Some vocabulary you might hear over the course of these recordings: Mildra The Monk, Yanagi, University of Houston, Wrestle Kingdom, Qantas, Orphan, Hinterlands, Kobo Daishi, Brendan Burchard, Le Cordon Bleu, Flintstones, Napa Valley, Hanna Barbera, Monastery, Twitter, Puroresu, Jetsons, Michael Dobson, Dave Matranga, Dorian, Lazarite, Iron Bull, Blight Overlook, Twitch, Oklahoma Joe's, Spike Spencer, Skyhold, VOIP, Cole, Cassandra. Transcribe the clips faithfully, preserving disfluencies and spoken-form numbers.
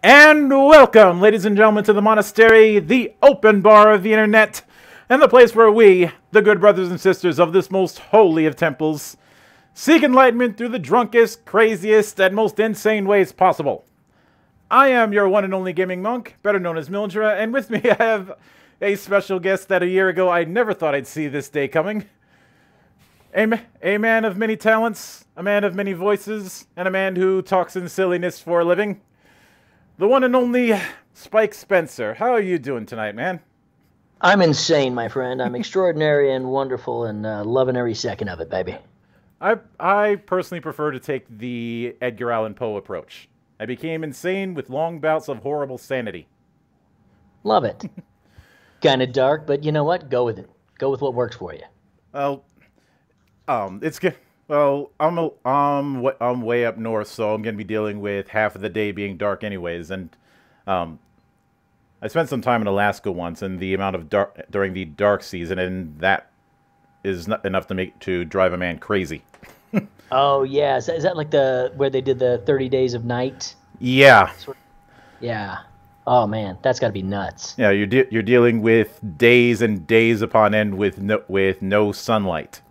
And welcome, ladies and gentlemen, to the Monastery, the open bar of the internet, and the place where we, the good brothers and sisters of this most holy of temples, seek enlightenment through the drunkest, craziest, and most insane ways possible. I am your one and only gaming monk, better known as Mildra, and with me I have a special guest that a year ago I never thought I'd see this day coming. A, a man of many talents, a man of many voices, and a man who talks in silliness for a living. The one and only Spike Spencer. How are you doing tonight, man? I'm insane, my friend. I'm extraordinary and wonderful and uh, loving every second of it, baby. I I personally prefer to take the Edgar Allan Poe approach. I became insane with long bouts of horrible sanity. Love it. Kind of dark, but you know what? Go with it. Go with what works for you. Well, um, it's good. Well, I'm a, um, I'm way up north, so I'm going to be dealing with half of the day being dark anyways, and um, I spent some time in Alaska once, and the amount of dark, during the dark season, and that is not enough to make, to drive a man crazy. Oh, yeah. Is that, is that like the, where they did the thirty days of night? Yeah. Sort of? Yeah. Oh, man, that's got to be nuts. Yeah, you're, de you're dealing with days and days upon end with no, with no sunlight.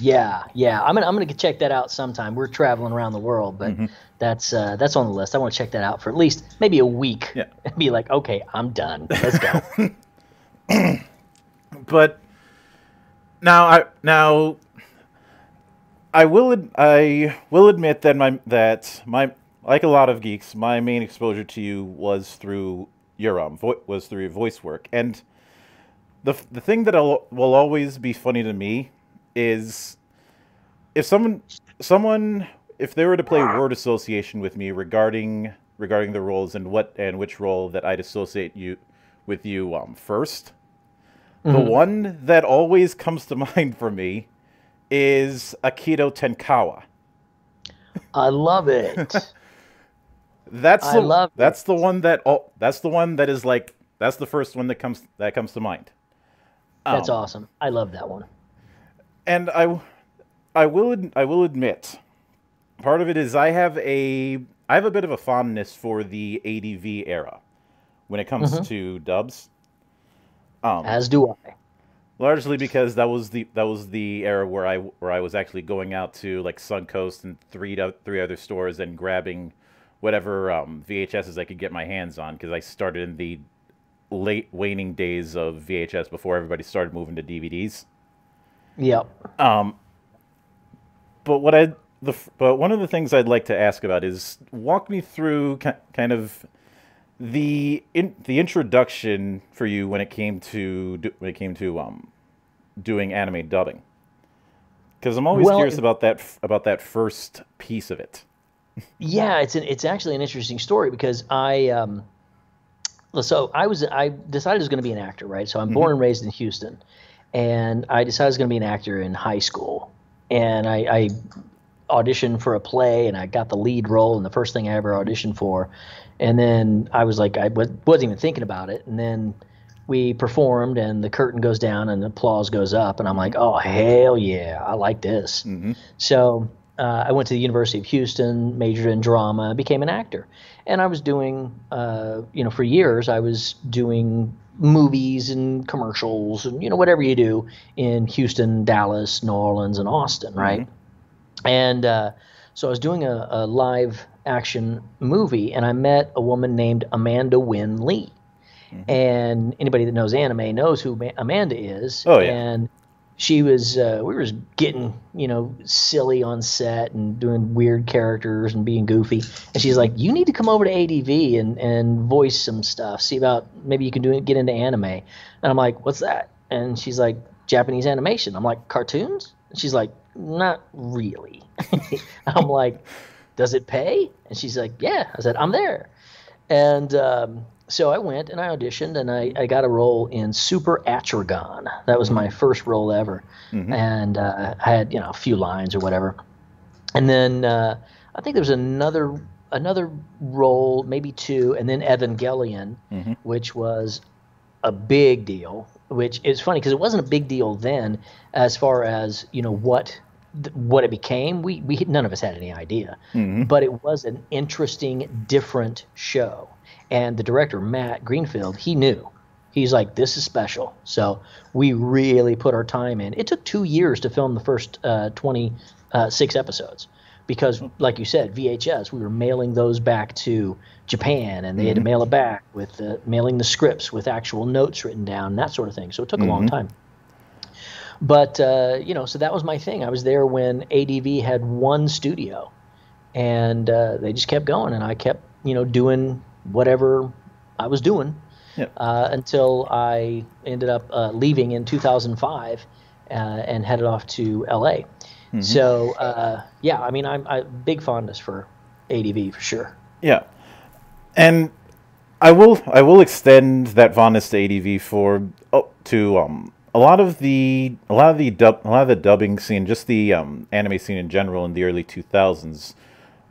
Yeah, yeah, I'm gonna I'm gonna check that out sometime. We're traveling around the world, but mm-hmm. that's uh, that's on the list. I want to check that out for at least maybe a week. Yeah, and be like, okay, I'm done. Let's go. But now I now I will I will admit that my that my like a lot of geeks, my main exposure to you was through your um vo was through your voice work, and the the thing that I'll, will always be funny to me is if someone someone if they were to play word association with me regarding regarding the roles and what and which role that I'd associate you with you um first, mm-hmm. the one that always comes to mind for me is Akito Tenkawa. I love it. That's I the, love that's it. the one that all that's the one that is like that's the first one that comes that comes to mind. Um, that's awesome. I love that one. And I, I will I will admit, part of it is I have a I have a bit of a fondness for the A D V era, when it comes mm-hmm. to dubs. Um, As do I. Largely because that was the that was the era where I where I was actually going out to like Suncoast and three three other stores and grabbing whatever um, V H Ss I could get my hands on, because I started in the late waning days of V H S before everybody started moving to D V Ds. Yep. Um, but what I the but one of the things I'd like to ask about is walk me through ki kind of the in the introduction for you when it came to do, when it came to um doing anime dubbing, because I'm always well, curious about that about that first piece of it. Yeah, it's an, it's actually an interesting story, because I um so I was I decided I was going to be an actor, right? So I'm mm-hmm. born and raised in Houston. And I decided I was going to be an actor in high school. And I, I auditioned for a play, and I got the lead role, and the first thing I ever auditioned for. And then I was like, I wasn't even thinking about it. And then we performed, and the curtain goes down, and the applause goes up. And I'm like, oh, hell yeah, I like this. Mm-hmm. So uh, I went to the University of Houston, majored in drama, became an actor. And I was doing, uh, you know, for years, I was doing movies and commercials and, you know, whatever you do in Houston, Dallas, New Orleans, and Austin, right? Mm-hmm. And uh, so I was doing a, a live action movie, and I met a woman named Amanda Winn Lee. Mm-hmm. And anybody that knows anime knows who Ma Amanda is. Oh, yeah. And she was, uh, we were just getting, you know, silly on set and doing weird characters and being goofy. And she's like, you need to come over to A D V and, and voice some stuff. See about, maybe you can do it, get into anime. And I'm like, what's that? And she's like, Japanese animation. I'm like, cartoons? And she's like, not really. I'm like, does it pay? And she's like, yeah. I said, I'm there. And um, so I went and I auditioned, and I, I got a role in Super Atragon. That was my first role ever. Mm-hmm. And uh, I had, you know, a few lines or whatever. And then uh, I think there was another another role, maybe two, and then Evangelion, mm-hmm. which was a big deal, which is funny because it wasn't a big deal then as far as, you know, what th- what it became, we, we none of us had any idea. Mm-hmm. But it was an interesting, different show. And the director, Matt Greenfield, he knew. He's like, this is special. So we really put our time in. It took two years to film the first uh, twenty-six episodes because, like you said, V H S, we were mailing those back to Japan, and they mm-hmm. had to mail it back with uh, mailing the scripts with actual notes written down, that sort of thing. So it took mm-hmm. a long time. But, uh, you know, so that was my thing. I was there when A D V had one studio, and uh, they just kept going, and I kept, you know, doing whatever I was doing. Yep. Uh, until I ended up uh, leaving in two thousand five uh, and headed off to L A. Mm-hmm. So, uh, yeah, I mean, I'm I, big fondness for A D V for sure. Yeah. And I will I will extend that fondness to A D V for oh, to um a lot of the a lot of the dub, a lot of the dubbing scene, just the um, anime scene in general in the early two thousands,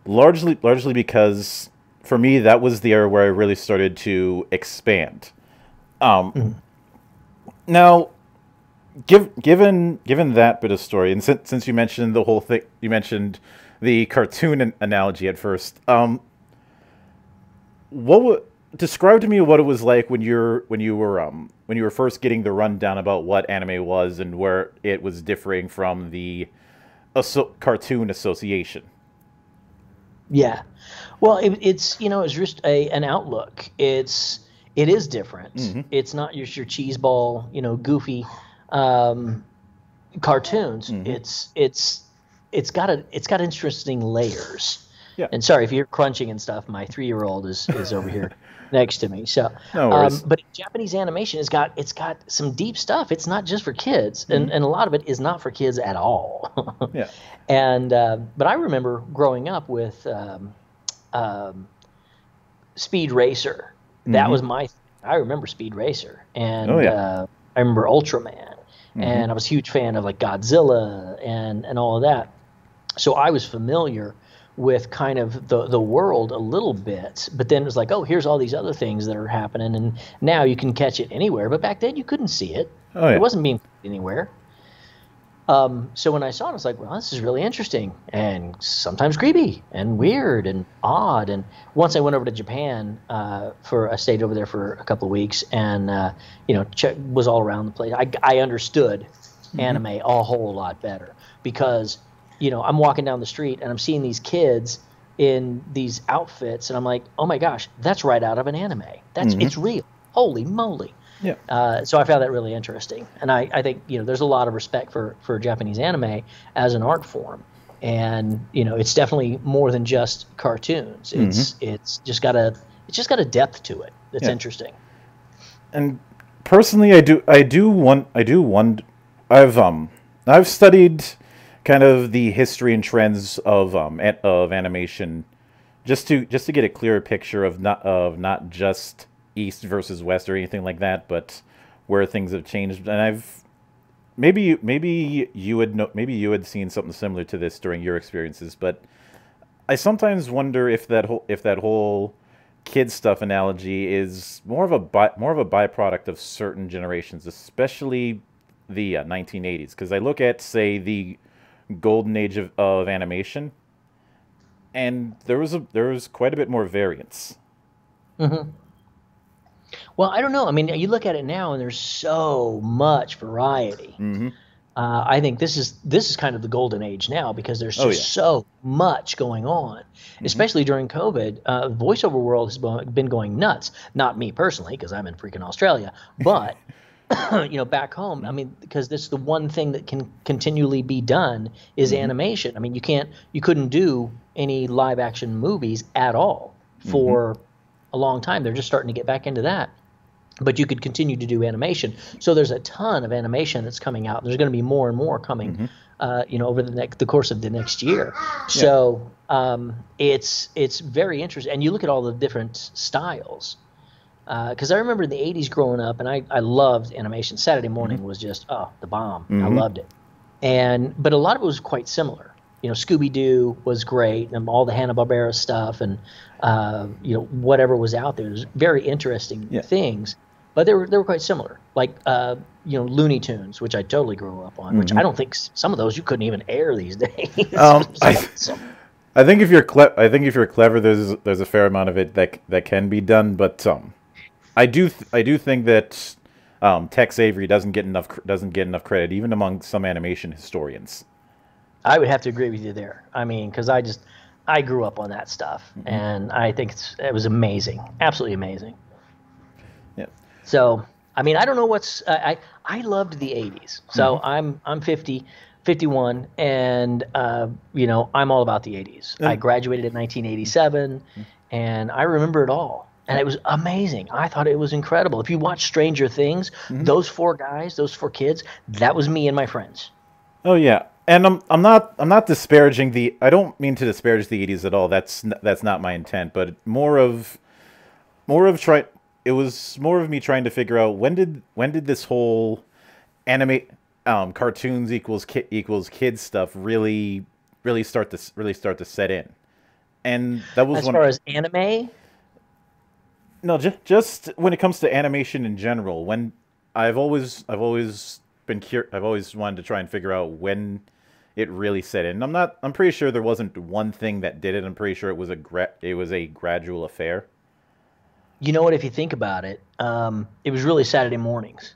largely largely because. For me, that was the era where I really started to expand. Um, mm-hmm. Now, give, given given that bit of story, and since since you mentioned the whole thing, you mentioned the cartoon an- analogy at first. Um, what w- describe to me what it was like when you're when you were um, when you were first getting the rundown about what anime was and where it was differing from the aso- cartoon association. Yeah. Well, it, it's, you know, it's just a, an outlook. It's, it is different. Mm-hmm. It's not just your cheese ball, you know, goofy, um, cartoons. Mm-hmm. It's, it's, it's got a, it's got interesting layers. Yeah. And sorry, if you're crunching and stuff, my three-year-old is, is over here next to me. So, no worries. Um, but Japanese animation has got, it's got some deep stuff. It's not just for kids. Mm-hmm. And, and a lot of it is not for kids at all. Yeah. And, uh, but I remember growing up with, um, Um, Speed Racer. That mm-hmm. was my thing. I remember Speed Racer, and oh, yeah. uh, I remember Ultraman, mm-hmm. and I was a huge fan of like Godzilla and and all of that. So I was familiar with kind of the the world a little bit, but then it was like, oh, here's all these other things that are happening, and now you can catch it anywhere. But back then you couldn't see it. Oh, yeah. It wasn't being anywhere. Um, so when I saw it, I was like, well, this is really interesting and sometimes creepy and weird and odd. And once I went over to Japan, uh, for I stayed over there for a couple of weeks and, uh, you know, ch- was all around the place. I, I understood mm-hmm. anime a whole lot better because, you know, I'm walking down the street and I'm seeing these kids in these outfits and I'm like, oh, my gosh, that's right out of an anime. That's mm-hmm. It's real. Holy moly. Yeah. Uh, so I found that really interesting, and I, I think you know there's a lot of respect for, for Japanese anime as an art form, and you know it's definitely more than just cartoons. It's mm-hmm. it's just got a it's just got a depth to it that's yeah. interesting. And personally, I do I do want I do want I've um I've studied kind of the history and trends of um of animation just to just to get a clearer picture of not of not just East versus West or anything like that, but where things have changed. And I've maybe maybe you had no, maybe you had seen something similar to this during your experiences, but I sometimes wonder if that whole if that whole kid stuff analogy is more of a by, more of a byproduct of certain generations, especially the uh, nineteen eighties. Because I look at say the golden age of, of animation, and there was a there was quite a bit more variance. Mm-hmm. Well, I don't know. I mean, you look at it now, and there's so much variety. Mm-hmm. Uh, I think this is this is kind of the golden age now because there's just oh, yeah. so much going on, mm-hmm. especially during COVID. Uh, the voiceover world has been going nuts. Not me personally, because I'm in freaking Australia, but you know, back home. I mean, because this is the one thing that can continually be done is mm-hmm. animation. I mean, you can't, you couldn't do any live action movies at all for. Mm-hmm. A long time. They're just starting to get back into that, but you could continue to do animation. So there's a ton of animation that's coming out. There's going to be more and more coming, mm-hmm. uh, you know, over the next the course of the next year. Yeah. So um, it's it's very interesting. And you look at all the different styles, because uh, I remember in the eighties growing up, and I I loved animation. Saturday morning mm-hmm. was just oh the bomb. Mm-hmm. I loved it, and but a lot of it was quite similar. You know, Scooby Doo was great, and all the Hanna Barbera stuff, and uh, you know, whatever was out there. There's very interesting yeah. things, but they were they were quite similar. Like uh, you know, Looney Tunes, which I totally grew up on. Mm-hmm. Which I don't think some of those you couldn't even air these days. Um, I, so. I think if you're cle- I think if you're clever, there's there's a fair amount of it that that can be done. But um, I do th I do think that um, Tex Avery doesn't get enough doesn't get enough credit, even among some animation historians. I would have to agree with you there. I mean, because I just I grew up on that stuff, mm-hmm. and I think it's, it was amazing, absolutely amazing. Yeah. So, I mean, I don't know what's uh, I I loved the eighties. So mm-hmm. I'm I'm fifty, fifty-one, and uh, you know I'm all about the eighties. Mm-hmm. I graduated in nineteen eighty-seven, mm-hmm. and I remember it all, and it was amazing. I thought it was incredible. If you watch Stranger Things, mm-hmm. those four guys, those four kids, that was me and my friends. Oh yeah. And I'm I'm not I'm not disparaging the I don't mean to disparage the eighties at all. That's that's not my intent, but more of more of try it was more of me trying to figure out when did when did this whole anime um cartoons equals ki equals kids stuff really really start to really start to set in. And that was as when far I, as anime? No, just just when it comes to animation in general, when I've always I've always been cur I've always wanted to try and figure out when it really set in. And I'm not I'm pretty sure there wasn't one thing that did it. I'm pretty sure it was a gra it was a gradual affair. You know what, if you think about it, um it was really Saturday mornings.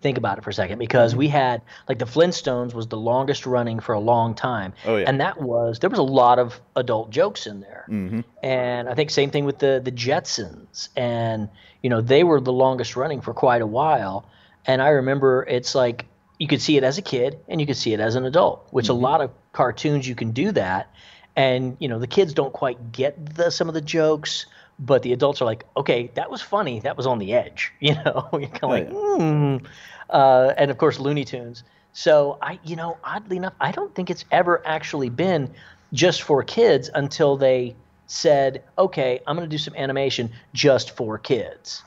Think about it for a second, because we had like the Flintstones was the longest running for a long time. Oh, yeah. And that was there was a lot of adult jokes in there. Mm-hmm. And I think same thing with the the Jetsons, and you know, they were the longest running for quite a while. And I remember it's like you could see it as a kid and you could see it as an adult, which mm-hmm. a lot of cartoons you can do that. And, you know, the kids don't quite get the, some of the jokes, but the adults are like, okay, that was funny. That was on the edge. You know, you're kind of oh, like, hmm. Yeah. Uh, and, of course, Looney Tunes. So, I, you know, oddly enough, I don't think it's ever actually been just for kids until they said, okay, I'm going to do some animation just for kids.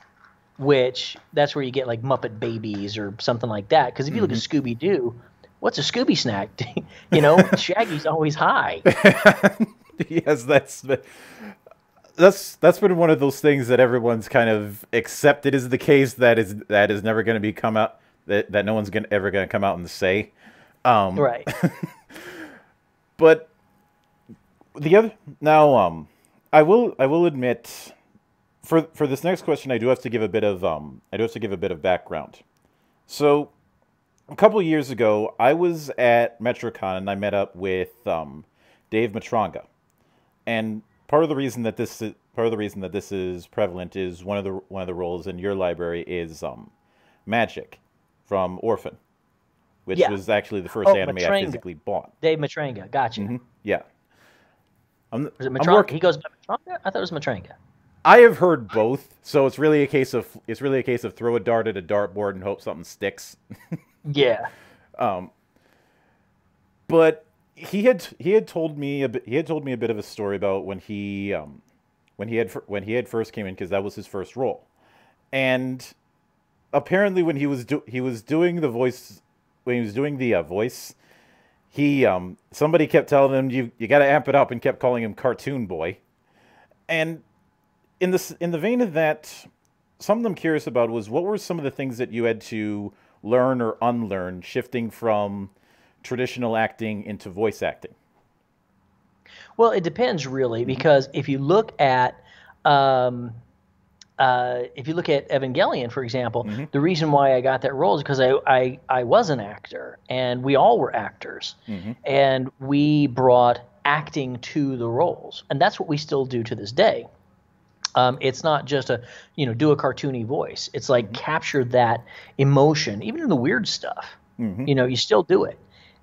Which that's where you get like Muppet Babies or something like that. Because if you look mm-hmm. at Scooby Doo, what's a Scooby snack? You know, Shaggy's always high. Yes, that's that's that's been one of those things that everyone's kind of accepted as the case that is that is never going to be come out that that no one's gonna ever going to come out and say, um, right? But the other now, um, I will I will admit. For for this next question, I do have to give a bit of um I do have to give a bit of background. So, a couple of years ago, I was at MetroCon and I met up with um, Dave Matranga, and part of the reason that this is, part of the reason that this is prevalent is one of the one of the roles in your library is um, Magic, from Orphan, which yeah. was actually the first oh, anime Matranga. I physically bought. Dave Matranga, gotcha. Mm-hmm. Yeah. I'm, was it Matranga? He goes by Matranga? I thought it was Matranga. I have heard both, so it's really a case of it's really a case of throw a dart at a dartboard and hope something sticks. Yeah. Um, but he had he had told me a bit, he had told me a bit of a story about when he um, when he had when he had first came in, because that was his first role, and apparently when he was do, he was doing the voice when he was doing the uh, voice, he um, somebody kept telling him you you got to amp it up and kept calling him Cartoon Boy, and. In this, in the vein of that, something I'm curious about was what were some of the things that you had to learn or unlearn shifting from traditional acting into voice acting? Well, it depends really, because if you look at um, uh, if you look at Evangelion, for example, mm-hmm. the reason why I got that role is because I, I I was an actor, and we all were actors, mm-hmm. and we brought acting to the roles, and that's what we still do to this day. Um, it's not just a, you know, do a cartoony voice. It's like capture that emotion, even in the weird stuff. Mm-hmm. You know, you still do it.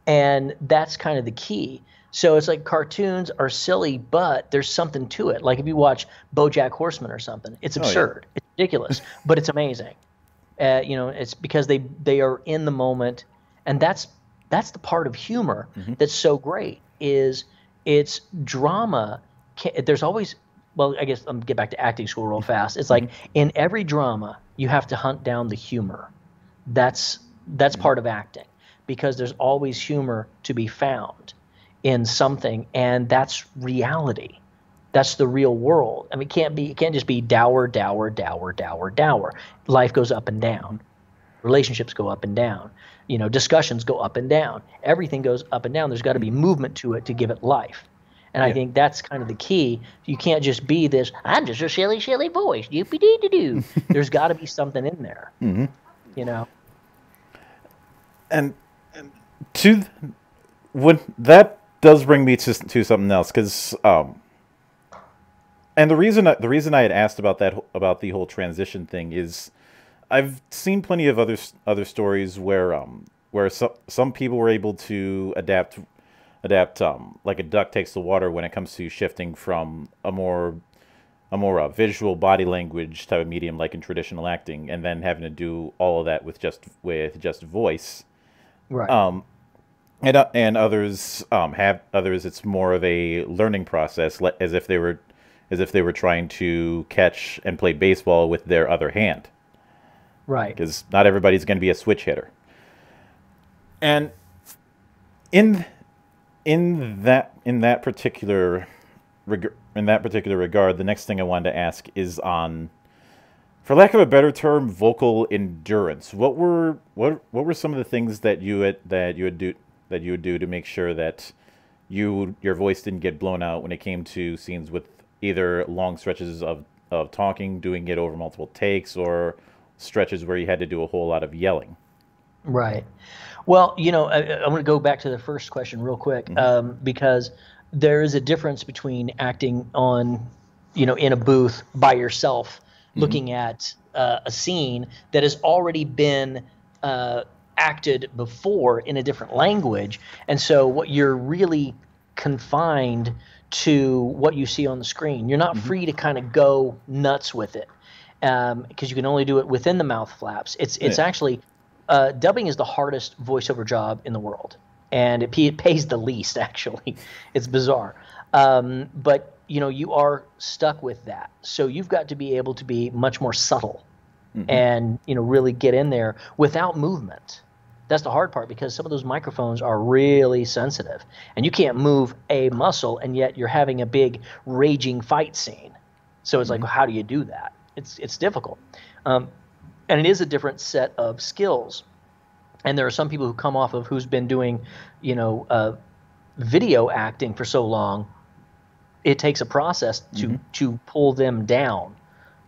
And that's kind of the key. So it's like cartoons are silly, but there's something to it. Like if you watch BoJack Horseman or something, it's absurd. Oh, yeah. It's ridiculous, but it's amazing. Uh, you know, it's because they, they are in the moment. And that's, that's the part of humor mm-hmm. that's so great is it's drama. There's always... Well, I guess I'm get back to acting school real fast. It's like mm-hmm. in every drama, you have to hunt down the humor. That's that's mm-hmm. part of acting, because there's always humor to be found in something, and that's reality. That's the real world. I mean, it can't be, it can't just be dour, dour, dour, dour, dour. Life goes up and down. Relationships go up and down. You know, discussions go up and down. Everything goes up and down. There's got to be movement to it to give it life. And yeah. I think that's kind of the key. You can't just be this, I'm just a silly, silly voice. Yoopy-dee-dee-doo. There's got to be something in there, mm-hmm. you know. And, and to th would, that does bring me to, to something else, because um, and the reason I, the reason I had asked about that about the whole transition thing is, I've seen plenty of other other stories where um where some some people were able to adapt adapt um like a duck takes the water when it comes to shifting from a more a more uh, visual body language type of medium like in traditional acting, and then having to do all of that with just with just voice, right? Um, and uh, and others um have others it's more of a learning process, as if they were as if they were trying to catch and play baseball with their other hand. Right. Because not everybody's going to be a switch hitter. And in in that in that particular in that particular regard, the next thing I wanted to ask is on, for lack of a better term, vocal endurance. What were what what were some of the things that you had, that you would do that you would do to make sure that you your voice didn't get blown out when it came to scenes with either long stretches of of talking, doing it over multiple takes, or stretches where you had to do a whole lot of yelling? Right. Well, you know, I, I'm going to go back to the first question real quick, mm-hmm. um, because there is a difference between acting on, you know, in a booth by yourself, mm-hmm. looking at uh, a scene that has already been uh, acted before in a different language. And so what you're really confined to what you see on the screen. You're not mm-hmm. free to kind of go nuts with it. Because um, you can only do it within the mouth flaps. It's it's yeah. actually uh, dubbing is the hardest voiceover job in the world, and it, it pays the least. Actually, it's bizarre. Um, but you know, you are stuck with that, so you've got to be able to be much more subtle, mm-hmm. and you know, really get in there without movement. That's the hard part, because some of those microphones are really sensitive, and you can't move a muscle, and yet you're having a big raging fight scene. So it's mm-hmm. like, how do you do that? It's it's difficult, um, and it is a different set of skills. And there are some people who come off of who's been doing, you know, uh, video acting for so long. It takes a process to mm-hmm. to pull them down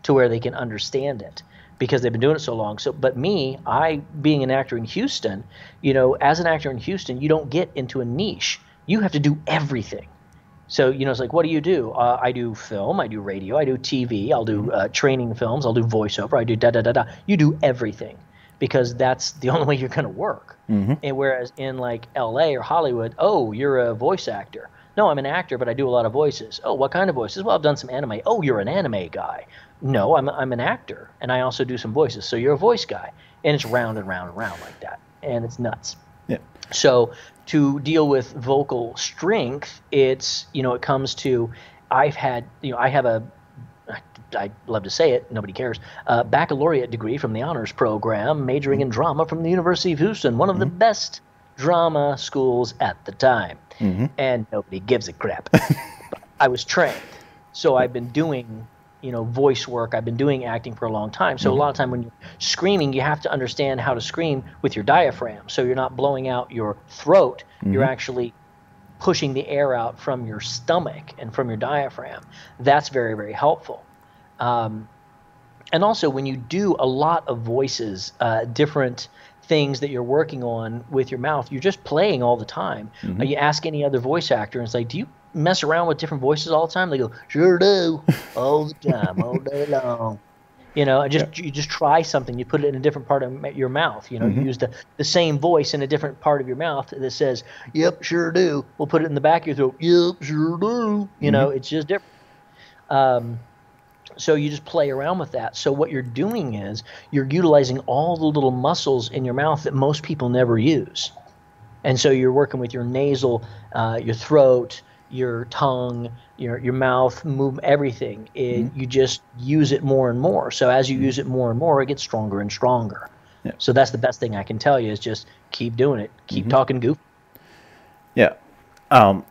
to where they can understand it, because they've been doing it so long. So, but me, I being an actor in Houston, you know, as an actor in Houston, you don't get into a niche. You have to do everything. So, you know, it's like, what do you do? Uh, I do film, I do radio, I do T V, I'll do uh, training films, I'll do voiceover, I do da-da-da-da. You do everything, because that's the only way you're going to work. Mm-hmm. And whereas in, like, L A or Hollywood, oh, you're a voice actor. No, I'm an actor, but I do a lot of voices. Oh, what kind of voices? Well, I've done some anime. Oh, you're an anime guy. No, I'm, I'm an actor, and I also do some voices. So you're a voice guy. And it's round and round and round like that, and it's nuts. Yeah. So to deal with vocal strength, it's, you know, it comes to, I've had, you know, I have a, I, I love to say it, nobody cares, uh, baccalaureate degree from the honors program, majoring in drama from the University of Houston, one of mm-hmm. the best drama schools at the time. Mm-hmm. And nobody gives a crap. But I was trained. So I've been doing, you know, voice work. I've been doing acting for a long time. So mm-hmm. a lot of time when you're screaming, you have to understand how to scream with your diaphragm. So you're not blowing out your throat. Mm-hmm. You're actually pushing the air out from your stomach and from your diaphragm. That's very, very helpful. Um, and also when you do a lot of voices, uh, different things that you're working on with your mouth, you're just playing all the time. Mm-hmm. You ask any other voice actor and it's like, do you mess around with different voices all the time? They go, sure do, all the time, all day long. You know, and just yeah. you just try something. You put it in a different part of your mouth. You know, mm-hmm. you use the, the same voice in a different part of your mouth that says, yep, sure do. We'll put it in the back of your throat, yep, sure do. You mm-hmm. know, it's just different. Um, so you just play around with that. So what you're doing is you're utilizing all the little muscles in your mouth that most people never use. And so you're working with your nasal, uh, your throat, your tongue, your your mouth, move everything. It, mm-hmm. You just use it more and more. So as you use it more and more, it gets stronger and stronger. Yeah. So that's the best thing I can tell you is just keep doing it. Keep mm-hmm. talking goofy. Yeah. Um,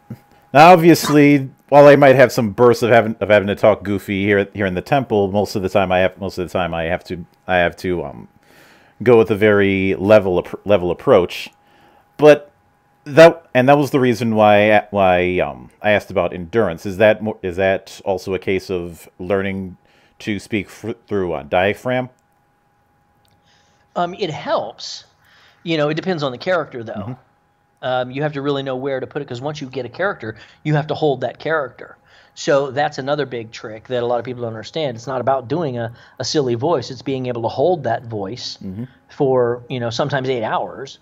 now, obviously, while I might have some bursts of having of having to talk goofy here here in the temple, most of the time I have most of the time I have to I have to um go with a very level level approach. But that and that was the reason why why um I asked about endurance. Is that more, is that also a case of learning to speak through a diaphragm? Um, it helps. You know, it depends on the character, though. Mm-hmm. Um, you have to really know where to put it, because once you get a character, you have to hold that character. So that's another big trick that a lot of people don't understand. It's not about doing a, a silly voice. It's being able to hold that voice mm-hmm. for, you know, sometimes eight hours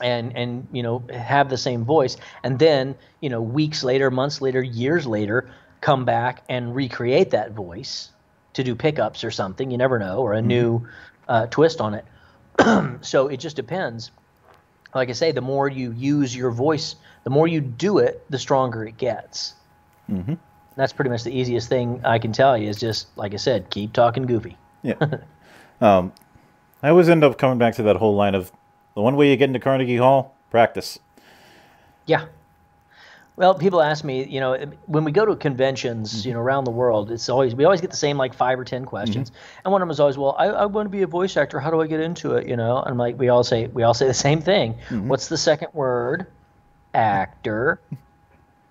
and, and, you know, have the same voice. And then, you know, weeks later, months later, years later, come back and recreate that voice to do pickups or something. You never know, or a mm-hmm. new uh, twist on it. So it just depends. Like I say, the more you use your voice, the more you do it, the stronger it gets. Mm-hmm. That's pretty much the easiest thing I can tell you is just, like I said, keep talking goofy. Yeah. um, I always end up coming back to that whole line of the one way you get into Carnegie Hall, practice. Yeah. Well, people ask me, you know, when we go to conventions, mm-hmm. you know, around the world, it's always we always get the same like five or ten questions, mm-hmm. and one of them is always, well, I, I want to be a voice actor. How do I get into it? You know, and I'm like, we all say we all say the same thing. Mm-hmm. What's the second word? Actor.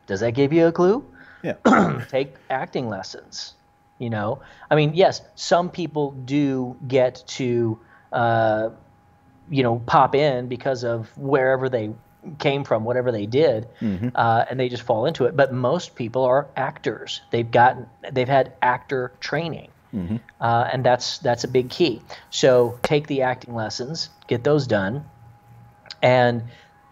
Does that give you a clue? Yeah. Take acting lessons. You know, I mean, yes, some people do get to, uh, you know, pop in because of wherever they came from, whatever they did, mm-hmm. uh, and they just fall into it. But most people are actors. They've gotten, they've had actor training, mm-hmm. uh, and that's that's a big key. So take the acting lessons, get those done, and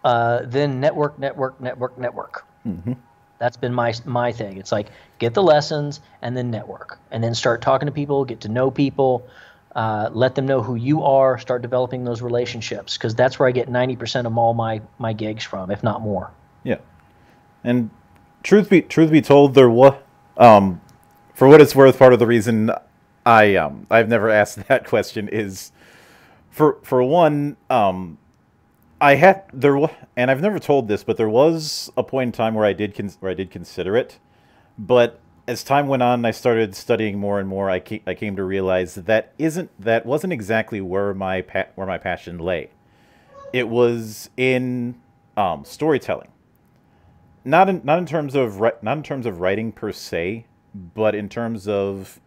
uh, then network, network, network, network. Mm-hmm. That's been my my thing. It's like get the lessons and then network, and then start talking to people, get to know people. Uh, let them know who you are, start developing those relationships, because that's where I get ninety percent of all my, my gigs from, if not more. Yeah. And truth be truth be told, there was, um, for what it's worth, part of the reason I, um, I've never asked that question is, for for one, um, I had, there was, and I've never told this, but there was a point in time where I did, con where I did consider it, but as time went on, I started studying more and more. I came, I came to realize that that isn't that wasn't exactly where my pa where my passion lay. It was in um, storytelling, not in not in terms of not in terms of writing per se, but in terms of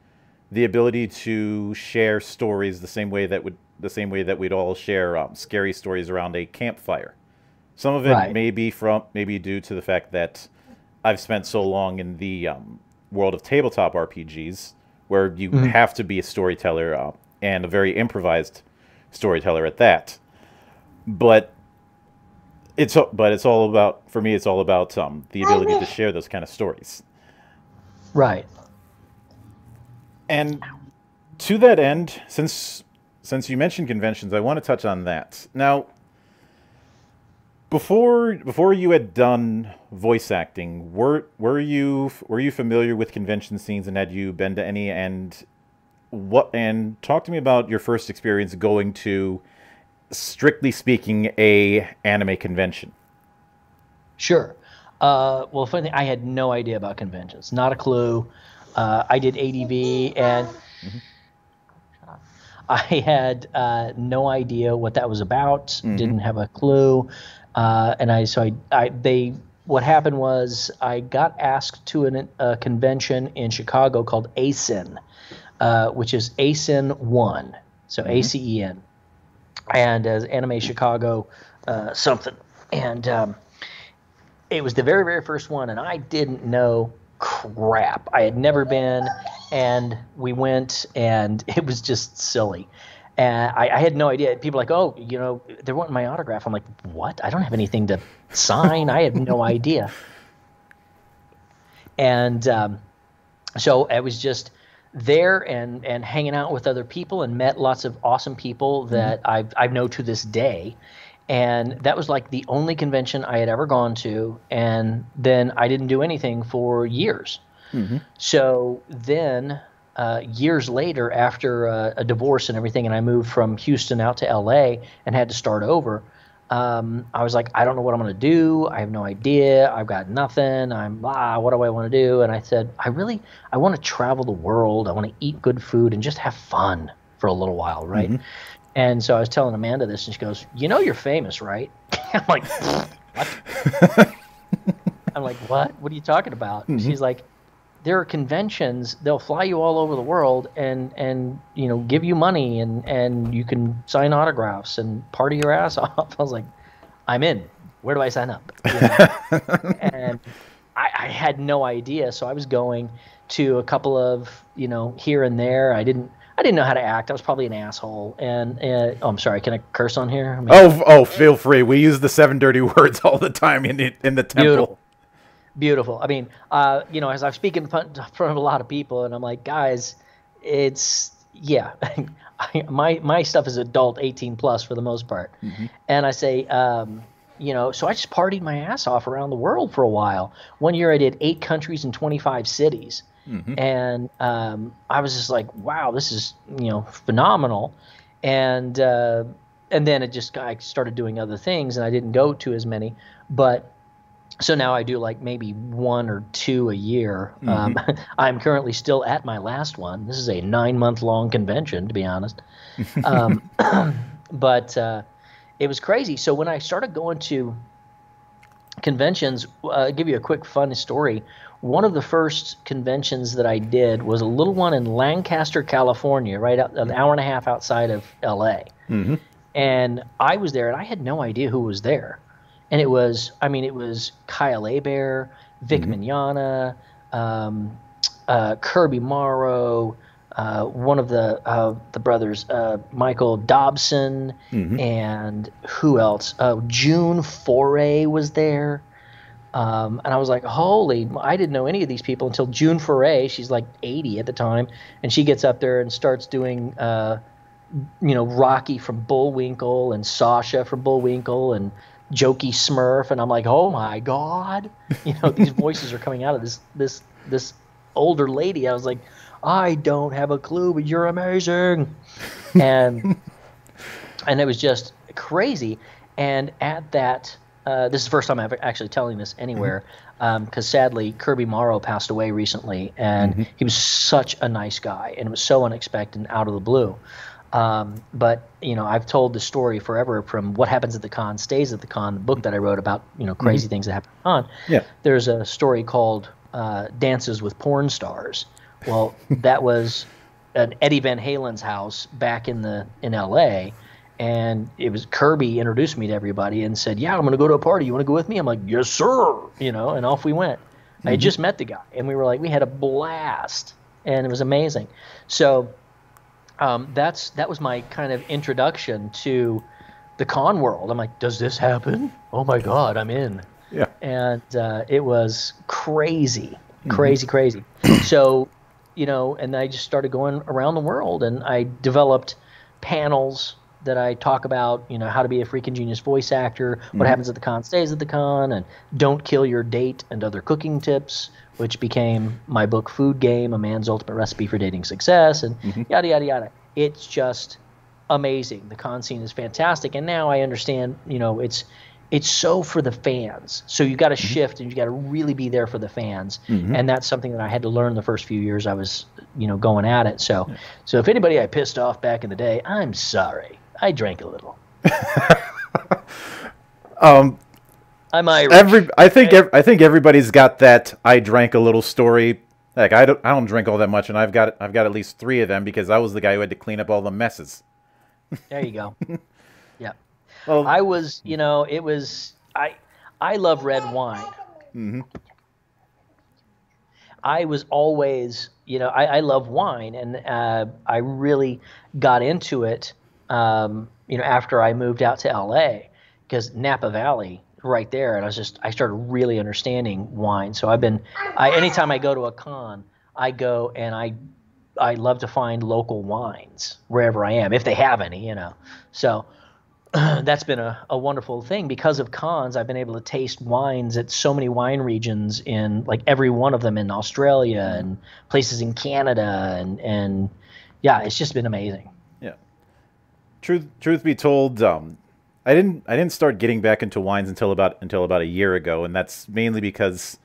the ability to share stories the same way that would the same way that we'd all share um, scary stories around a campfire. Some of it right. may be from maybe due to the fact that I've spent so long in the um, world of tabletop R P Gs, where you mm-hmm. have to be a storyteller uh, and a very improvised storyteller at that. But it's but it's all about for me. It's all about um, the ability to share those kind of stories, right? And to that end, since since you mentioned conventions, I want to touch on that now. Before before you had done voice acting, were were you were you familiar with convention scenes, and had you been to any? And what? And talk to me about your first experience going to, strictly speaking, a anime convention. Sure. Uh, well, funny thing, I had no idea about conventions. Not a clue. Uh, I did A D V, and mm-hmm. I had uh, no idea what that was about. Mm-hmm. Didn't have a clue. Uh, and I, so I, I, they, what happened was I got asked to an, a convention in Chicago called ACEN, uh, which is ACEN one. So mm-hmm. A C E N, and as uh, Anime Chicago, uh, something. And, um, it was the very, very first one. And I didn't know crap. I had never been. And we went, and it was just silly. And I, I had no idea. People were like, oh, you know, they're wanting my autograph. I'm like, what? I don't have anything to sign. I had no idea. And um, so I was just there and, and hanging out with other people, and met lots of awesome people that mm-hmm. I've, I know to this day. And that was like the only convention I had ever gone to. And then I didn't do anything for years. Mm-hmm. So then uh, years later, after uh, a divorce and everything, and I moved from Houston out to L A and had to start over, um, I was like, I don't know what I'm going to do. I have no idea. I've got nothing. I'm, ah, what do I want to do? And I said, I really, I want to travel the world. I want to eat good food and just have fun for a little while, right? Mm-hmm. And so I was telling Amanda this, and she goes, you know you're famous, right? I'm like, what? I'm like, what? What are you talking about? Mm-hmm. And she's like, there are conventions, they'll fly you all over the world and, and you know, give you money, and, and you can sign autographs and party your ass off. I was like, I'm in. Where do I sign up? You know? And I, I had no idea, so I was going to a couple of, you know, here and there. I didn't I didn't know how to act. I was probably an asshole. And, and oh, I'm sorry. Can I curse on here? I mean, oh, oh, feel free. We use the seven dirty words all the time in the, in the temple. Beautiful. Beautiful. I mean, uh, you know, as I speak in front of a lot of people, and I'm like, guys, it's yeah, I, my my stuff is adult, eighteen plus for the most part, mm-hmm. and I say, um, you know, so I just partied my ass off around the world for a while. One year I did eight countries and twenty-five cities, mm-hmm. and um, I was just like, wow, this is you know phenomenal, and uh, and then it just I started doing other things, and I didn't go to as many, but. So now I do like maybe one or two a year. Mm-hmm. um, I'm currently still at my last one. This is a nine-month-long convention, to be honest. Um, but uh, it was crazy. So when I started going to conventions, uh, I'll give you a quick fun story. One of the first conventions that I did was a little one in Lancaster, California, right out, an hour and a half outside of L A. Mm-hmm. And I was there, and I had no idea who was there. And it was, I mean, it was Kyle Hebert, Vic mm-hmm. Mignogna, um, uh, Kirby Morrow, uh, one of the uh, the brothers, uh, Michael Dobson, mm-hmm. and who else? Uh, June Foray was there. Um, and I was like, holy, I didn't know any of these people until June Foray. She's like eighty at the time. And she gets up there and starts doing, uh, you know, Rocky from Bullwinkle and Sasha from Bullwinkle and jokey Smurf, and I'm like, oh my god, you know, these voices are coming out of this this this older lady. I was like, I don't have a clue, but you're amazing. And and it was just crazy. And at that uh this is the first time I'm actually telling this anywhere, um because sadly Kirby Morrow passed away recently, and mm-hmm. he was such a nice guy, and it was so unexpected and out of the blue. Um, but, you know, I've told the story forever from What Happens at the Con Stays at the Con, the book that I wrote about, you know, crazy mm-hmm. things that happen at the con. Yeah. There's a story called uh, Dances with Porn Stars. Well, that was an Eddie Van Halen's house back in the in L A, and it was Kirby introduced me to everybody and said, yeah, I'm going to go to a party. You want to go with me? I'm like, yes, sir. You know, and off we went. Mm-hmm. I had just met the guy, and we were like, we had a blast, and it was amazing. So... Um, that's that was my kind of introduction to the con world. I'm like, does this happen? Oh my god, I'm in. Yeah. And uh, it was crazy, crazy, mm-hmm. crazy. So, you know, and I just started going around the world, and I developed panels that I talk about, you know, how to be a freaking genius voice actor, mm-hmm. what happens at the con stays at the con, and don't kill your date and other cooking tips, which became my book Food Game, A Man's Ultimate Recipe for Dating Success, and mm-hmm. yada, yada, yada. It's just amazing. The con scene is fantastic. And now I understand, you know, it's it's so for the fans. So you got to mm-hmm. shift, and you got to really be there for the fans. Mm-hmm. And that's something that I had to learn the first few years I was, you know, going at it. So, yeah. so if anybody I pissed off back in the day, I'm sorry. I drank a little. um I'm Irish. Every, I think ev I think everybody's got that I drank a little story. Like I don't I don't drink all that much, and I've got I've got at least three of them because I was the guy who had to clean up all the messes. There you go. Yeah. Well, I was, you know, it was I I love red wine. Mm-hmm. I was always, you know, I, I love wine, and uh, I really got into it, um, you know, after I moved out to L A, because Napa Valley. Right there, and I was just I started really understanding wine. So I've been I anytime I go to a con, I go and I I love to find local wines wherever I am, if they have any, you know. So that's been a, a wonderful thing. Because of cons, I've been able to taste wines at so many wine regions, in like every one of them in Australia and places in Canada, and and yeah, it's just been amazing. Yeah. Truth truth be told, um I didn't I didn't start getting back into wines until about until about a year ago, and that's mainly because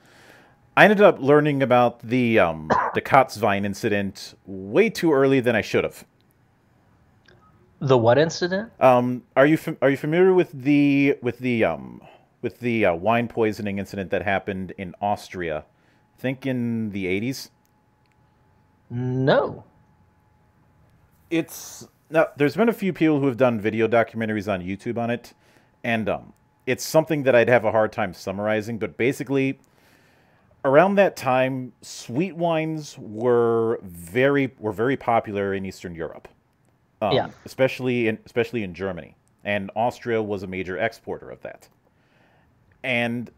I ended up learning about the um, the Kotzwein incident way too early than I should have. The what incident? Um, are you are you familiar with the with the um with the uh, wine poisoning incident that happened in Austria? I think in the eighties. No. It's now. There's been a few people who have done video documentaries on YouTube on it, and um, it's something that I'd have a hard time summarizing. But basically, around that time, sweet wines were very were very popular in Eastern Europe. Um, yeah. Especially in especially in Germany, and Austria was a major exporter of that. And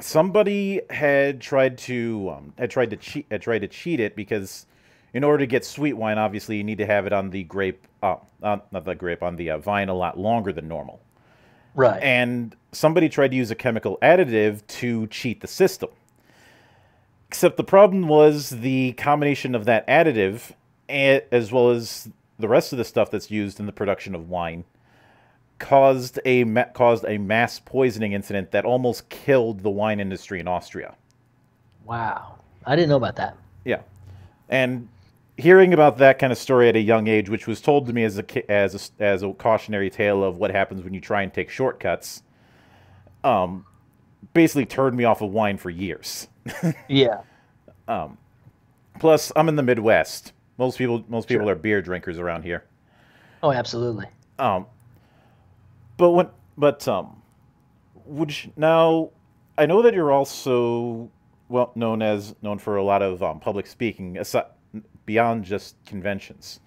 somebody had tried to um, had tried to cheat had tried to cheat it, because in order to get sweet wine, obviously you need to have it on the grape, uh, on, not the grape, on the uh, vine a lot longer than normal. Right. And somebody tried to use a chemical additive to cheat the system. Except the problem was the combination of that additive, as well as the rest of the stuff that's used in the production of wine, caused a ma caused a mass poisoning incident that almost killed the wine industry in Austria. Wow, I didn't know about that. Yeah, and hearing about that kind of story at a young age, which was told to me as a as a, as a cautionary tale of what happens when you try and take shortcuts, um, basically turned me off of wine for years. Yeah. Um, plus, I'm in the Midwest. Most people, most people sure. are beer drinkers around here. Oh, absolutely. Um, but when, but um, would you, now I know that you're also well known as known for a lot of um, public speaking, aside, beyond just conventions.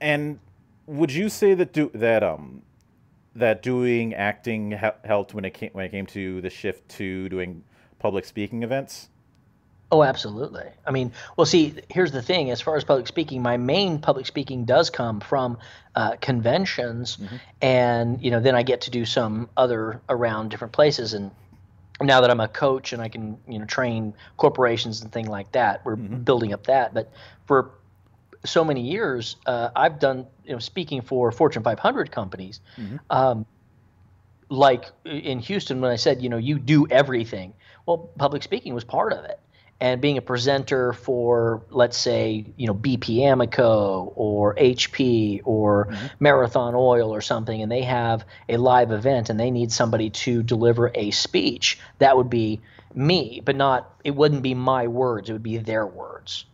And would you say that do that um that doing acting helped when it came when it came to the shift to doing public speaking events? Oh, absolutely. I mean, well, see, here's the thing. As far as public speaking, my main public speaking does come from uh, conventions, mm-hmm. and you know, then I get to do some other around different places. And now that I'm a coach and I can, you know, train corporations and things like that, we're mm-hmm. building up that. But for so many years, uh, I've done, you know, speaking for Fortune five hundred companies. Mm-hmm. um, like in Houston, when I said, you know, you do everything. Well, public speaking was part of it. And being a presenter for, let's say, you know, B P Amoco or H P or mm-hmm. Marathon Oil or something, and they have a live event and they need somebody to deliver a speech, that would be me, but not – it wouldn't be my words. It would be their words.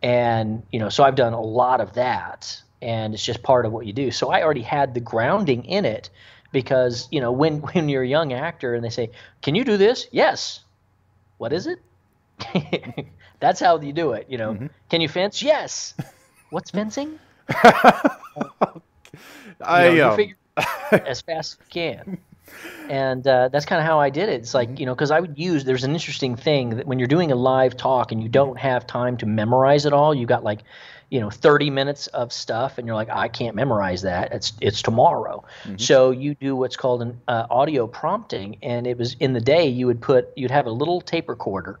And, you know, so I've done a lot of that, and it's just part of what you do. So I already had the grounding in it, because, you know, when, when you're a young actor and they say, can you do this? Yes. What is it? That's how you do it, you know. Mm-hmm. Can you fence? Yes. What's fencing? I you know, um... you figure it as fast as you can, and uh, that's kind of how I did it. It's like mm-hmm. you know, because I would use. There's an interesting thing that when you're doing a live talk and you don't have time to memorize it all, you got like, you know, thirty minutes of stuff, and you're like, I can't memorize that. It's it's tomorrow. Mm-hmm. So you do what's called an uh, audio prompting, and it was in the day you would put you'd have a little tape recorder.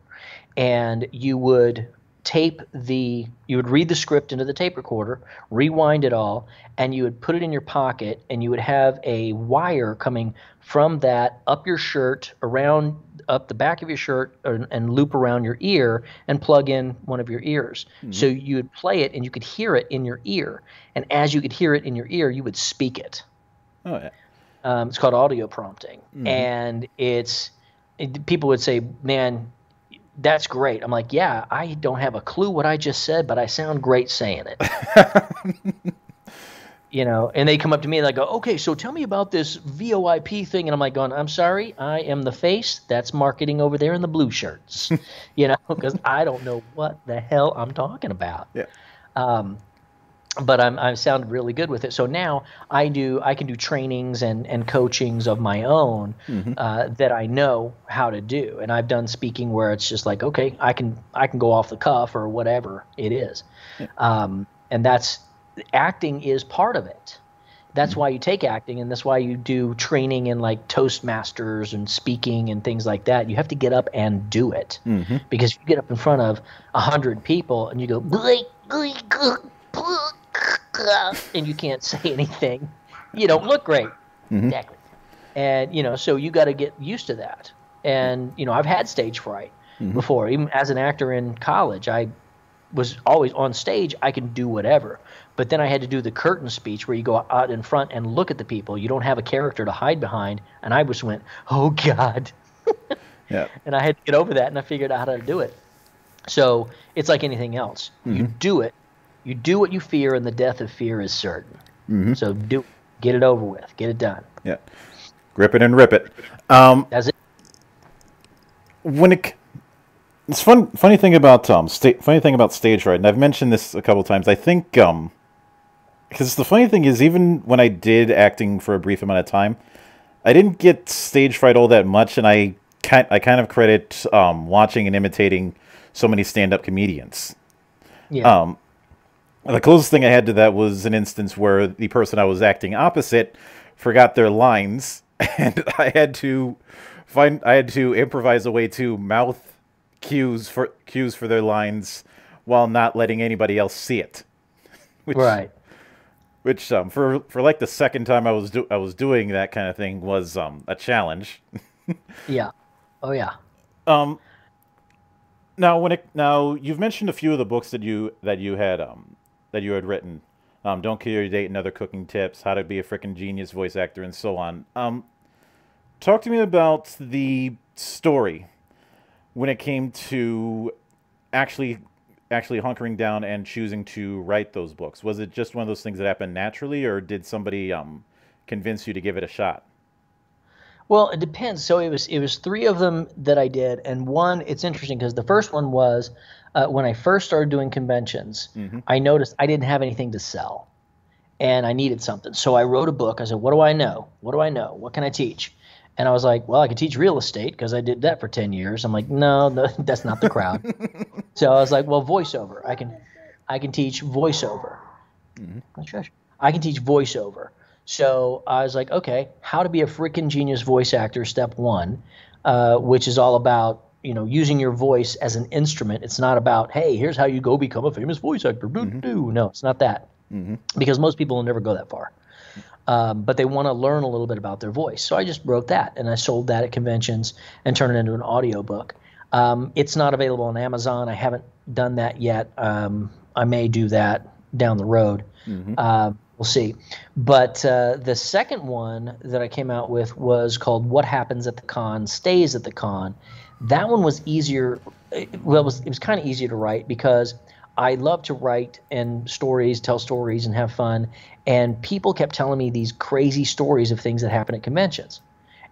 And you would tape the – you would read the script into the tape recorder, rewind it all, and you would put it in your pocket, and you would have a wire coming from that up your shirt, around up the back of your shirt, or, and loop around your ear and plug in one of your ears. Mm-hmm. So you would play it, and you could hear it in your ear. And as you could hear it in your ear, you would speak it. Oh, yeah. Um, it's called audio prompting. Mm-hmm. And it's it, – people would say, man – that's great. I'm like, yeah, I don't have a clue what I just said, but I sound great saying it. You know, and they come up to me and I go, okay, so tell me about this V O I P thing. And I'm like going, I'm sorry, I am the face. That's marketing over there in the blue shirts, you know, because I don't know what the hell I'm talking about. Yeah. Um, but I'm, I sound really good with it. So now I do, I can do trainings and, and coachings of my own mm-hmm. uh, that I know how to do. And I've done speaking where it's just like, okay, I can, I can go off the cuff or whatever it is. Yeah. Um, and that's, acting is part of it. That's mm-hmm. why you take acting, and that's why you do training in like Toastmasters and speaking and things like that. You have to get up and do it mm-hmm. because you get up in front of a hundred people and you go, bleak, bleak, bleak, and you can't say anything, you don't look great. Mm-hmm. Exactly. And, you know, so you got to get used to that. And, you know, I've had stage fright mm-hmm. before. Even as an actor in college, I was always on stage. I can do whatever. But then I had to do the curtain speech where you go out in front and look at the people. You don't have a character to hide behind. And I just went, oh, God. Yeah. And I had to get over that, and I figured out how to do it. So it's like anything else. Mm-hmm. You do it. You do what you fear, and the death of fear is certain. Mm-hmm. So do get it over with. Get it done. Yeah. Grip it and rip it. Um, That's it. When it, it's fun. Funny thing about um, sta funny thing about stage fright, and I've mentioned this a couple times. I think um, because the funny thing is, even when I did acting for a brief amount of time, I didn't get stage fright all that much, and I kind I kind of credit um, watching and imitating so many stand-up comedians. Yeah. Um, the closest thing I had to that was an instance where the person I was acting opposite forgot their lines, and I had to. Find, I had to improvise a way to mouth cues for cues for their lines while not letting anybody else see it. Which, right. Which um for for like the second time I was do I was doing that kind of thing was um a challenge. Yeah. Oh yeah. Um. Now when it now you've mentioned a few of the books that you that you had um that you had written, um Don't Kill Your Date and Other Cooking Tips, How to Be a Freaking Genius Voice Actor, and so on. Um. Talk to me about the story when it came to actually actually hunkering down and choosing to write those books. Was it just one of those things that happened naturally, or did somebody um, convince you to give it a shot? Well, it depends. So it was it was three of them that I did, and one, it's interesting because the first one was uh, when I first started doing conventions, mm-hmm. I noticed I didn't have anything to sell, and I needed something. So I wrote a book. I said, what do I know? What do I know? What can I teach? And I was like, well, I could teach real estate because I did that for ten years. I'm like, no, no that's not the crowd. So I was like, well, voiceover. I can I can teach voiceover. Mm-hmm. I can teach voiceover. So I was like, okay, how to be a freaking genius voice actor, step one, uh, which is all about, you know, using your voice as an instrument. It's not about, hey, here's how you go become a famous voice actor. Mm-hmm. No, it's not that. Mm-hmm. Because most people will never go that far. Um, but they want to learn a little bit about their voice. So I just wrote that, and I sold that at conventions and turned it into an audiobook. Um, it's not available on Amazon. I haven't done that yet. Um, I may do that down the road. Mm-hmm. uh, we'll see. But uh, the second one that I came out with was called What Happens at the Con Stays at the Con. That one was easier. Well, it was, it was kind of easier to write because I love to write and stories, tell stories, and have fun. And people kept telling me these crazy stories of things that happen at conventions.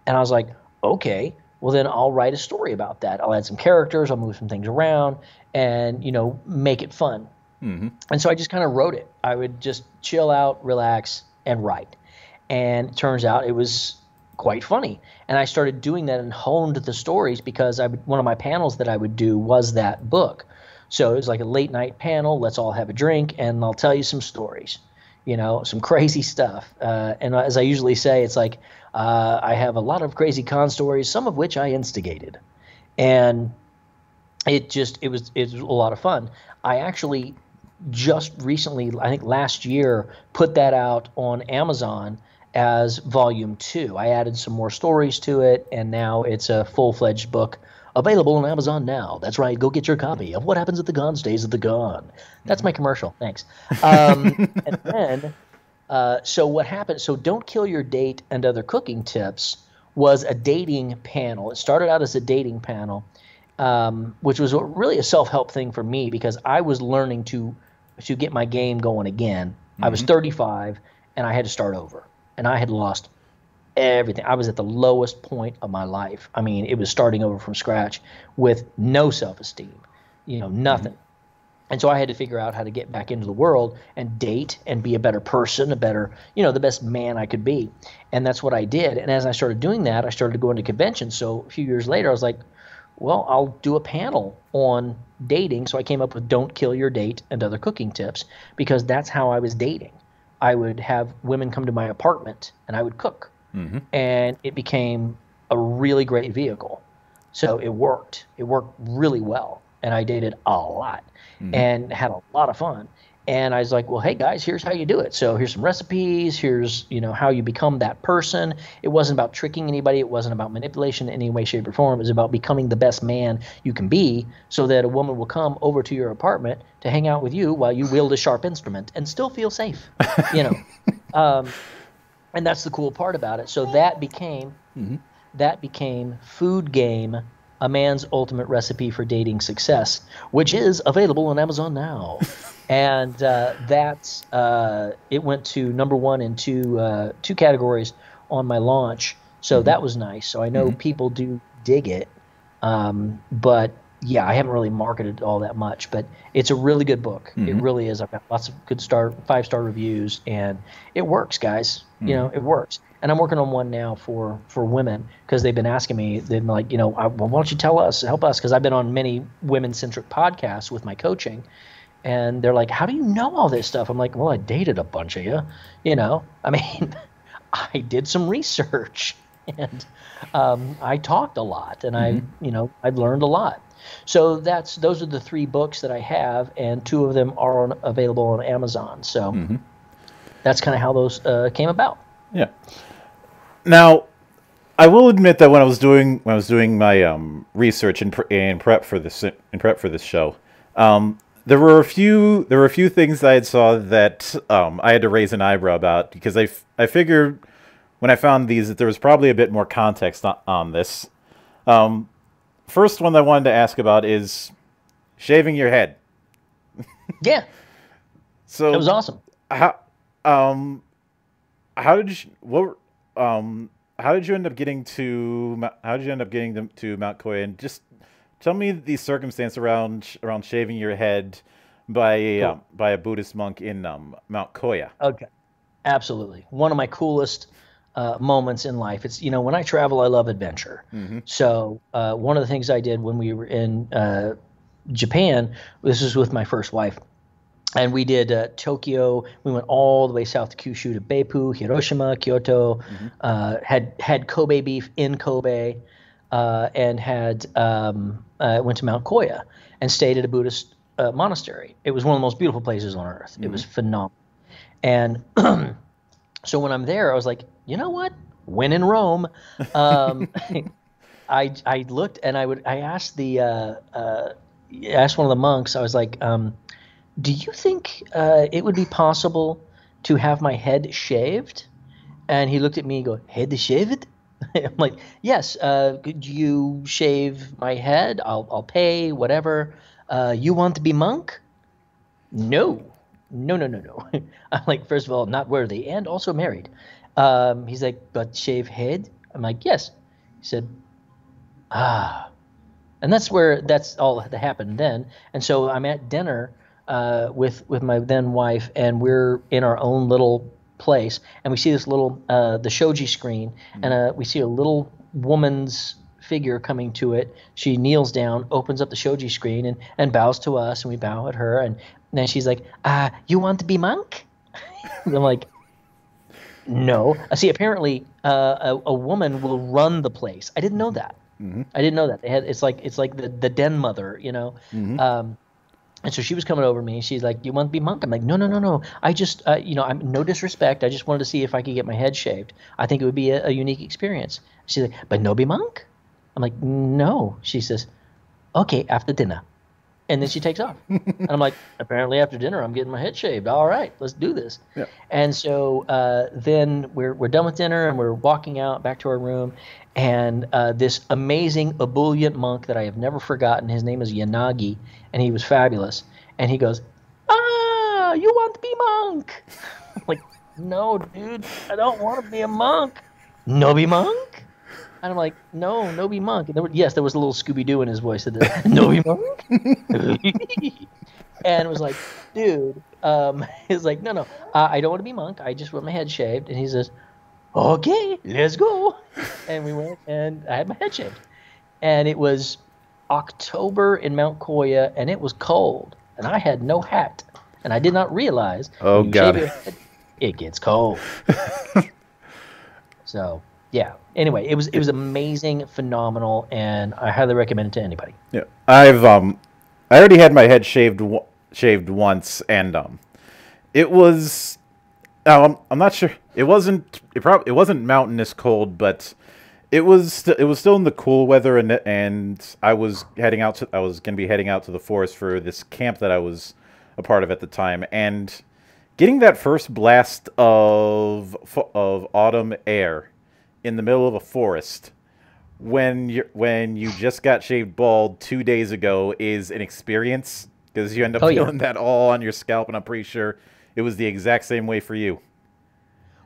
And I was like, okay, well then I'll write a story about that. I'll add some characters, I'll move some things around, and, you know, make it fun. Mm-hmm. And so I just kind of wrote it. I would just chill out, relax, and write. And it turns out it was quite funny. And I started doing that and honed the stories because I would, one of my panels that I would do was that book. So it was like a late night panel, let's all have a drink, and I'll tell you some stories. You know, some crazy stuff. Uh, and as I usually say, it's like uh, I have a lot of crazy con stories, some of which I instigated. And it just it was it was a lot of fun. I actually just recently, I think last year, put that out on Amazon as volume two. I added some more stories to it, and now it's a full-fledged book available on Amazon now. That's right. Go get your copy of What Happens at the Con Stays at the Con. That's my commercial. Thanks. Um, and then, uh, so what happened? So Don't Kill Your Date and Other Cooking Tips was a dating panel. It started out as a dating panel, um, which was really a self-help thing for me because I was learning to to get my game going again. Mm-hmm. I was thirty-five, and I had to start over, and I had lost everything. I was at the lowest point of my life. I mean, it was starting over from scratch with no self-esteem, you know, nothing. Mm-hmm. And so I had to figure out how to get back into the world and date and be a better person, a better, you know, the best man I could be. And that's what I did. And as I started doing that, I started going to conventions. So a few years later, I was like, well, I'll do a panel on dating. So I came up with Don't Kill Your Date and Other Cooking Tips because that's how I was dating. I would have women come to my apartment and I would cook. Mm-hmm. And it became a really great vehicle. So it worked. It worked really well. And I dated a lot mm-hmm. and had a lot of fun. And I was like, well, hey, guys, here's how you do it. So here's some recipes. Here's, you know, how you become that person. It wasn't about tricking anybody. It wasn't about manipulation in any way, shape, or form. It was about becoming the best man you can be so that a woman will come over to your apartment to hang out with you while you wield a sharp instrument and still feel safe, you know. um, and that's the cool part about it. So that became mm-hmm. that became Food Game, A Man's Ultimate Recipe for Dating Success, which is available on Amazon now. And uh, that's uh, it went to number one in two uh, two categories on my launch, so mm-hmm. that was nice. So I know mm-hmm. people do dig it, um, but yeah, I haven't really marketed all that much. But it's a really good book. Mm-hmm. It really is. I've got lots of good star five star reviews, and it works, guys. Mm-hmm. You know, it works. And I'm working on one now for for women because they've been asking me. They've been like, you know, I, well, why don't you tell us, help us? Because I've been on many women centric podcasts with my coaching. And they're like, how do you know all this stuff? I'm like, well, I dated a bunch of you. You know, I mean, I did some research and um, I talked a lot and mm-hmm. I, you know, I learned a lot. So that's those are the three books that I have, and two of them are on, available on Amazon. So mm-hmm. that's kind of how those uh, came about. Yeah. Now, I will admit that when I was doing when I was doing my um, research and in prep for this in prep for this show. Um, There were a few. There were a few things that I saw that um, I had to raise an eyebrow about because I, f I figured when I found these that there was probably a bit more context on, on this. Um, first one I wanted to ask about is shaving your head. Yeah. So it was awesome. How? Um, how did you? What? Um, how did you end up getting to? How did you end up getting them to Mount Koya? And just tell me the circumstance around around shaving your head by cool. um, by a Buddhist monk in um, Mount Koya. Okay, absolutely. One of my coolest uh, moments in life. It's you know when I travel, I love adventure. Mm-hmm. So uh, one of the things I did when we were in uh, Japan, this was with my first wife, and we did uh, Tokyo. We went all the way south to Kyushu to Beppu, Hiroshima, Kyoto. Mm-hmm. uh, had had Kobe beef in Kobe. Uh, and had um, uh, went to Mount Koya and stayed at a Buddhist uh, monastery. It was one of the most beautiful places on earth. Mm-hmm. It was phenomenal. And so when I'm there, I was like, you know what? When in Rome, um, I I looked and I would I asked the uh, uh, asked one of the monks. I was like, um, do you think uh, it would be possible to have my head shaved? And he looked at me and go, head shaved? I'm like, yes, uh, could you shave my head? I'll, I'll pay, whatever. Uh, you want to be monk? No, no, no, no, no. I'm like, first of all, not worthy and also married. Um, he's like, but shave head? I'm like, yes. He said, ah. And that's where that's all that happened then. And so I'm at dinner uh, with, with my then wife, and we're in our own little place, and we see this little uh the shoji screen, and uh we see a little woman's figure coming to it. She kneels down, opens up the shoji screen, and and bows to us, and we bow at her, and, and then she's like, uh you want to be monk? I'm like, no. I see apparently uh a, a woman will run the place. I didn't know that. Mm-hmm. I didn't know that they had it's like it's like the the den mother, you know. Mm-hmm. um And so she was coming over to me, and she's like, "You want to be monk?" I'm like, "No, no, no, no. I just, uh, you know, I'm no disrespect. I just wanted to see if I could get my head shaved. I think it would be a, a unique experience." She's like, "But no, be monk?" I'm like, "No." She says, "Okay, after dinner," and then she takes off. And I'm like, "Apparently, after dinner, I'm getting my head shaved. All right, let's do this." Yeah. And so uh, then we're we're done with dinner, and we're walking out back to our room, and uh, this amazing, ebullient monk that I have never forgotten. His name is Yanagi. And he was fabulous. And he goes, ah, you want to be monk? I'm like, no, dude, I don't want to be a monk. No be monk? And I'm like, no, no be monk. And there were, yes, there was a little Scooby Doo in his voice that said, no be monk? And it was like, dude, um, he's like, no, no, uh, I don't want to be monk. I just want my head shaved. And he says, okay, let's go. And we went, and I had my head shaved. And it was October in Mount Koya, and it was cold, and I had no hat, and I did not realize. Oh God, head, it gets cold. So yeah. Anyway, it was it was amazing, phenomenal, and I highly recommend it to anybody. Yeah, I've um, I already had my head shaved shaved once, and um, It was. Oh, I'm, I'm not sure. It wasn't. It probably. It wasn't mountainous cold, but it was. It was still in the cool weather, and and I was heading out to. I was gonna be heading out to the forest for this camp that I was a part of at the time, and getting that first blast of of autumn air in the middle of a forest when you when you just got shaved bald two days ago is an experience, because you end up oh, feeling yeah. that all on your scalp, and I'm pretty sure it was the exact same way for you.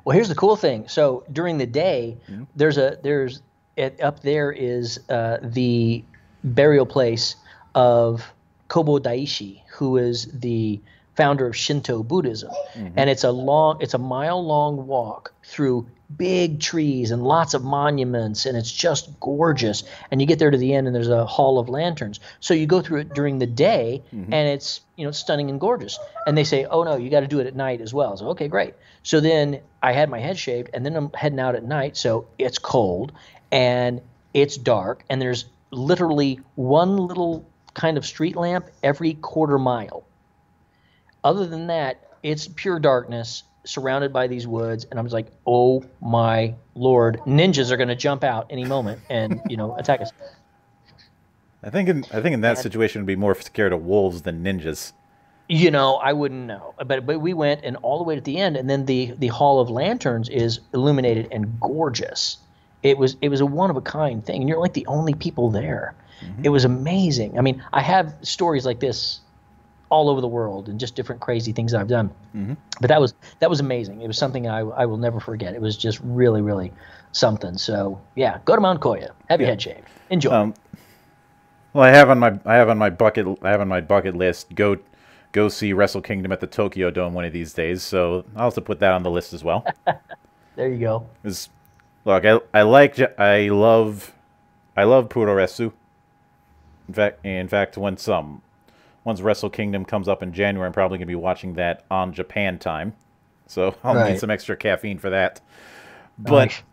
Well, here's the cool thing. So during the day, mm-hmm. there's a there's it, up there is uh, the burial place of Kobo Daishi, who is the founder of Shinto Buddhism, mm-hmm. and it's a long it's a mile long walk through big trees and lots of monuments, and it's just gorgeous. And you get there to the end, and there's a hall of lanterns. So you go through it during the day, mm-hmm. and it's you know stunning and gorgeous. And they say, oh no, you got to do it at night as well. So okay, great. So then I had my head shaved, and then I'm heading out at night. So it's cold, and it's dark, and there's literally one little kind of street lamp every quarter mile. Other than that, it's pure darkness, surrounded by these woods, and I was like, oh my lord, ninjas are going to jump out any moment and you know attack us. I think in I think in that and, situation would be more scared of wolves than ninjas. You know, I wouldn't know. But but we went and all the way to the end, and then the the Hall of Lanterns is illuminated and gorgeous. It was it was a one of a kind thing, and you're like the only people there. Mm-hmm. It was amazing. I mean, I have stories like this all over the world and just different crazy things that I've done. Mm-hmm. But that was that was amazing. It was something I, I will never forget. It was just really, really something. So yeah, go to Mount Koya. Have your yeah. head shaved. Enjoy. Um, well, I have on my I have on my bucket I have on my bucket list go go see Wrestle Kingdom at the Tokyo Dome one of these days. So I'll also put that on the list as well. There you go. It's, look, I I like I love I love Puroresu. In fact, in fact, when some. Once Wrestle Kingdom comes up in January, I'm probably going to be watching that on Japan time. So I'll right. need some extra caffeine for that. But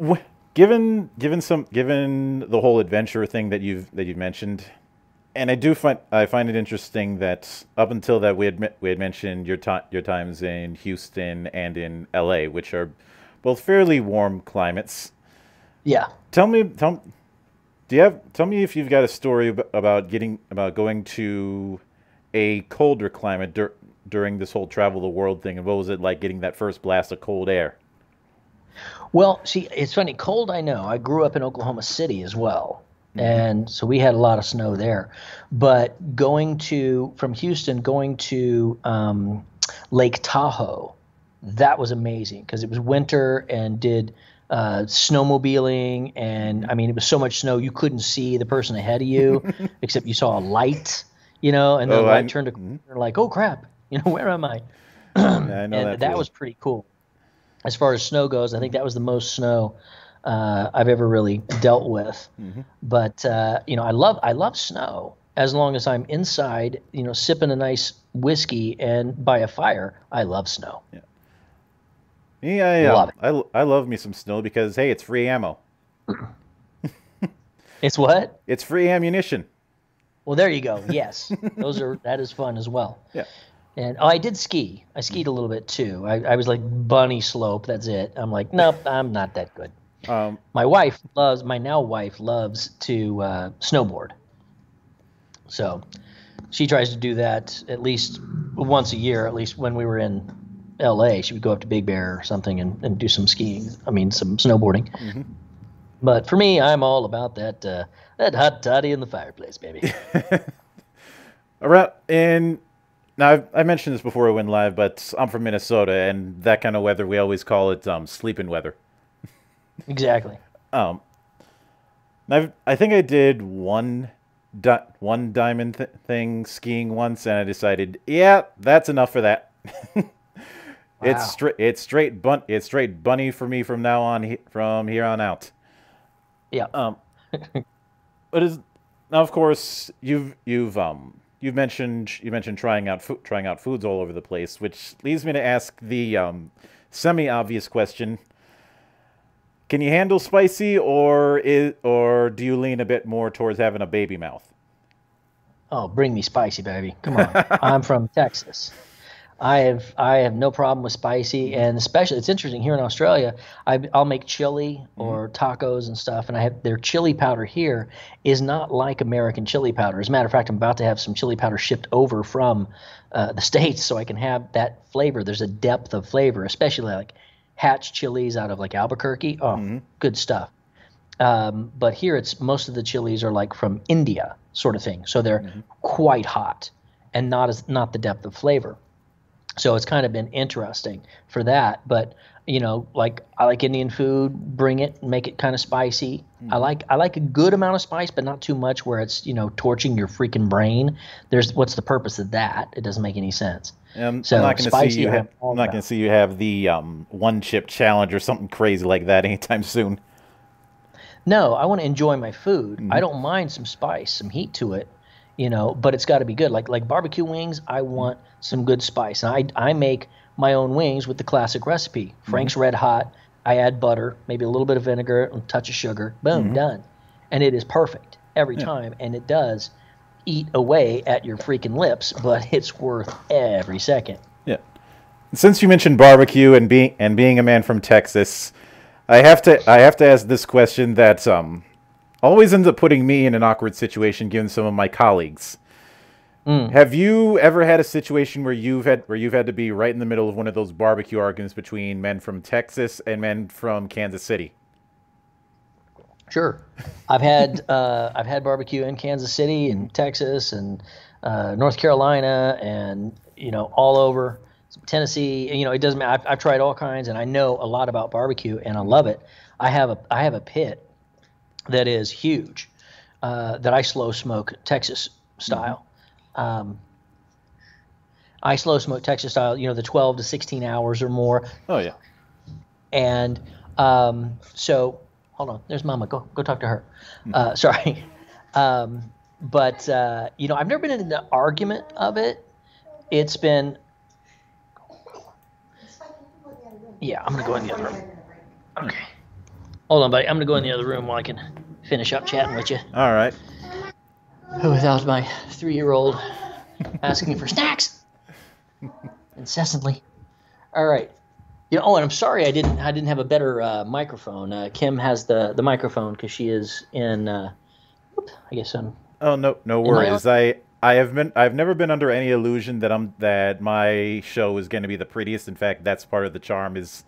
nice. given given some given the whole adventure thing that you've that you've mentioned, and I do find I find it interesting that up until that we had we had mentioned your time your times in Houston and in L A, which are both fairly warm climates. Yeah. Tell me tell me Do you have? Tell me if you've got a story about getting about going to a colder climate dur during this whole travel the world thing, and what was it like getting that first blast of cold air? Well, see, it's funny. Cold, I know. I grew up in Oklahoma City as well, mm-hmm. and so we had a lot of snow there. But going to from Houston, going to um, Lake Tahoe, that was amazing because it was winter and did. Uh, snowmobiling, and I mean, it was so much snow you couldn't see the person ahead of you, except you saw a light, you know, and the oh, light I, turned a corner, like, oh crap, you know, where am I? I know and that, that was pretty cool. As far as snow goes, I think that was the most snow uh, I've ever really dealt with. Mm-hmm. But uh, you know, I love I love snow as long as I'm inside, you know, sipping a nice whiskey and by a fire. I love snow. Yeah. Yeah, yeah. Love I, I love me some snow because, hey, it's free ammo. It's what? It's free ammunition. Well, there you go. Yes. Those are that is fun as well. Yeah. And oh, I did ski. I skied a little bit, too. I, I was like, bunny slope. That's it. I'm like, nope, I'm not that good. Um, my wife loves, my now wife loves to uh, snowboard. So she tries to do that at least once a year, at least when we were in L A, she would go up to Big Bear or something and, and do some skiing, I mean some snowboarding. Mm-hmm. But for me, I'm all about that uh, that hot toddy in the fireplace, baby. Around, and now I've, I mentioned this before I went live, but I'm from Minnesota, and that kind of weather, we always call it um, sleeping weather. Exactly. Um, I've, I think I did one di one diamond th thing skiing once, and I decided, yeah, that's enough for that. Wow. It's straight. It's straight. Bun it's straight bunny for me from now on. He from here on out. Yeah. Um. But is now, of course, you've you've um you've mentioned you mentioned trying out food, trying out foods all over the place, which leads me to ask the um semi-obvious question: can you handle spicy, or is or do you lean a bit more towards having a baby mouth? Oh, bring me spicy, baby! Come on, I'm from Texas. I have I have no problem with spicy, and especially it's interesting here in Australia. I, I'll make chili or tacos and stuff, and I have their chili powder here is not like American chili powder. As a matter of fact, I'm about to have some chili powder shipped over from uh, the States, so I can have that flavor. There's a depth of flavor, especially like Hatch chilies out of like Albuquerque. Oh, mm-hmm. Good stuff. Um, but here, it's most of the chilies are like from India, sort of thing. So they're mm-hmm. quite hot and not as not the depth of flavor. So it's kind of been interesting for that. But, you know, like I like Indian food, bring it, make it kind of spicy. Mm-hmm. I like I like a good amount of spice, but not too much where it's, you know, torching your freaking brain. There's what's the purpose of that? It doesn't make any sense. I'm, so I'm not going to see you have the um, one chip challenge or something crazy like that anytime soon. No, I want to enjoy my food. Mm-hmm. I don't mind some spice, some heat to it. You know, but it's got to be good. Like like barbecue wings, I want some good spice. And I I make my own wings with the classic recipe. Frank's mm-hmm. Red Hot. I add butter, maybe a little bit of vinegar, and a touch of sugar. Boom, mm-hmm. done. And it is perfect every yeah. time. And it does eat away at your freaking lips, but it's worth every second. Yeah. Since you mentioned barbecue and being and being a man from Texas, I have to I have to ask this question that um. always ends up putting me in an awkward situation, given some of my colleagues. Mm. Have you ever had a situation where you've had where you've had to be right in the middle of one of those barbecue arguments between men from Texas and men from Kansas City? Sure, I've had uh, I've had barbecue in Kansas City and Texas and uh, North Carolina and you know all over Tennessee. You know it doesn't matter. I've, I've tried all kinds, and I know a lot about barbecue, and I love it. I have a I have a pit. That is huge, uh, that I slow smoke Texas style. Mm-hmm. um, I slow smoke Texas style, you know, the twelve to sixteen hours or more. Oh, yeah. And um, so, hold on, there's Mama. Go go talk to her. Mm-hmm. Uh, sorry. Um, but, uh, you know, I've never been in an argument of it. It's been, yeah, I'm going to go in the other room. Okay. Hold on, buddy. I'm going to go in the other room while I can finish up chatting with you. All right. Without my three-year-old asking for snacks incessantly. All right. You know, oh, and I'm sorry I didn't I didn't have a better uh, microphone. Uh, Kim has the, the microphone because she is in. Uh, whoop, I guess I'm. Oh no, no worries. I I have been I've never been under any illusion that I'm that my show is going to be the prettiest. In fact, that's part of the charm is,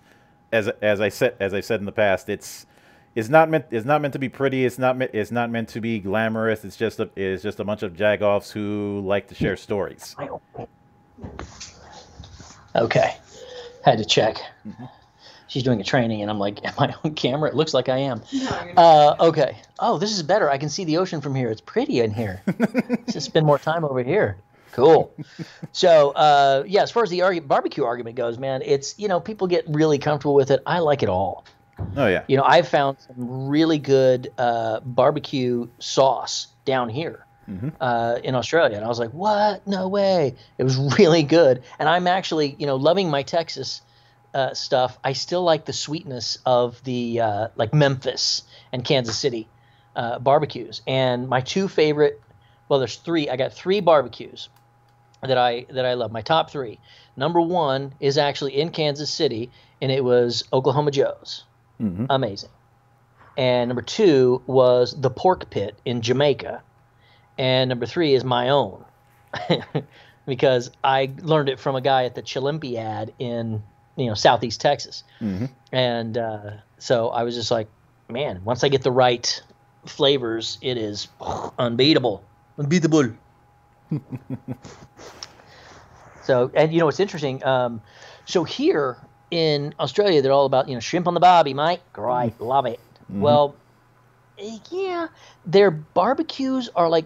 as as I said as I said in the past, it's. It's not meant. It's not meant to be pretty. It's not. It's not meant to be glamorous. It's just a. It's just a bunch of jagoffs who like to share stories. Okay, had to check. Mm-hmm. She's doing a training, and I'm like, am I on camera? It looks like I am. No, uh, okay. Oh, this is better. I can see the ocean from here. It's pretty in here. Let's just spend more time over here. Cool. So, uh, yeah, as far as the argue, barbecue argument goes, man, it's you know people get really comfortable with it. I like it all. Oh, yeah. You know, I've found some really good uh, barbecue sauce down here mm-hmm. uh, in Australia. And I was like, what? No way. It was really good. And I'm actually, you know, loving my Texas uh, stuff. I still like the sweetness of the uh, like Memphis and Kansas City uh, barbecues. And my two favorite, well, there's three. I got three barbecues that I that I love, my top three. Number one is actually in Kansas City, and it was Oklahoma Joe's. Mm-hmm. Amazing. And number two was the Pork Pit in Jamaica. And number three is my own because I learned it from a guy at the Chilympiad in, you know, Southeast Texas. Mm-hmm. And uh, so I was just like, man, once I get the right flavors, it is oh, unbeatable. Unbeatable. So, and, you know, it's interesting. Um, so here – in Australia, they're all about, you know, shrimp on the barbie, mate. Great, love it. Mm-hmm. Well, yeah, their barbecues are like,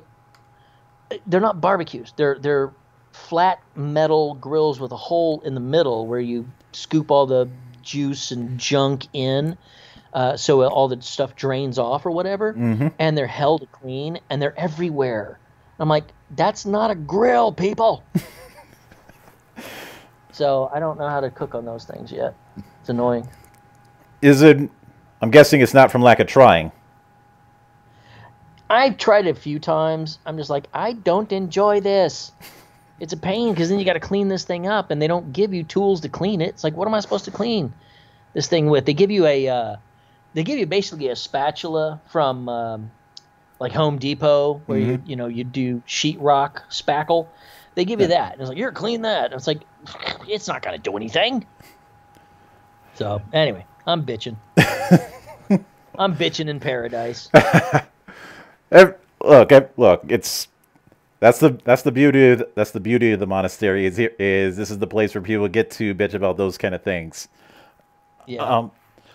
they're not barbecues. They're they're flat metal grills with a hole in the middle where you scoop all the juice and junk in, uh, so all the stuff drains off or whatever. Mm-hmm. And they're held clean, and they're everywhere. I'm like, that's not a grill, people. So I don't know how to cook on those things yet. It's annoying. Is it? I'm guessing it's not from lack of trying. I've tried it a few times. I'm just like, I don't enjoy this. It's a pain because then you got to clean this thing up, and they don't give you tools to clean it. It's like, what am I supposed to clean this thing with? They give you a uh, they give you basically a spatula from um, like Home Depot, where mm-hmm. you you know you do sheetrock spackle. They give you that. And it's like, here, clean that. And it's like, it's not going to do anything. So, anyway, I'm bitching. I'm bitching in paradise. look, look, it's that's the that's the beauty of, that's the beauty of the monastery is here is this is the place where people get to bitch about those kind of things. Yeah. Um,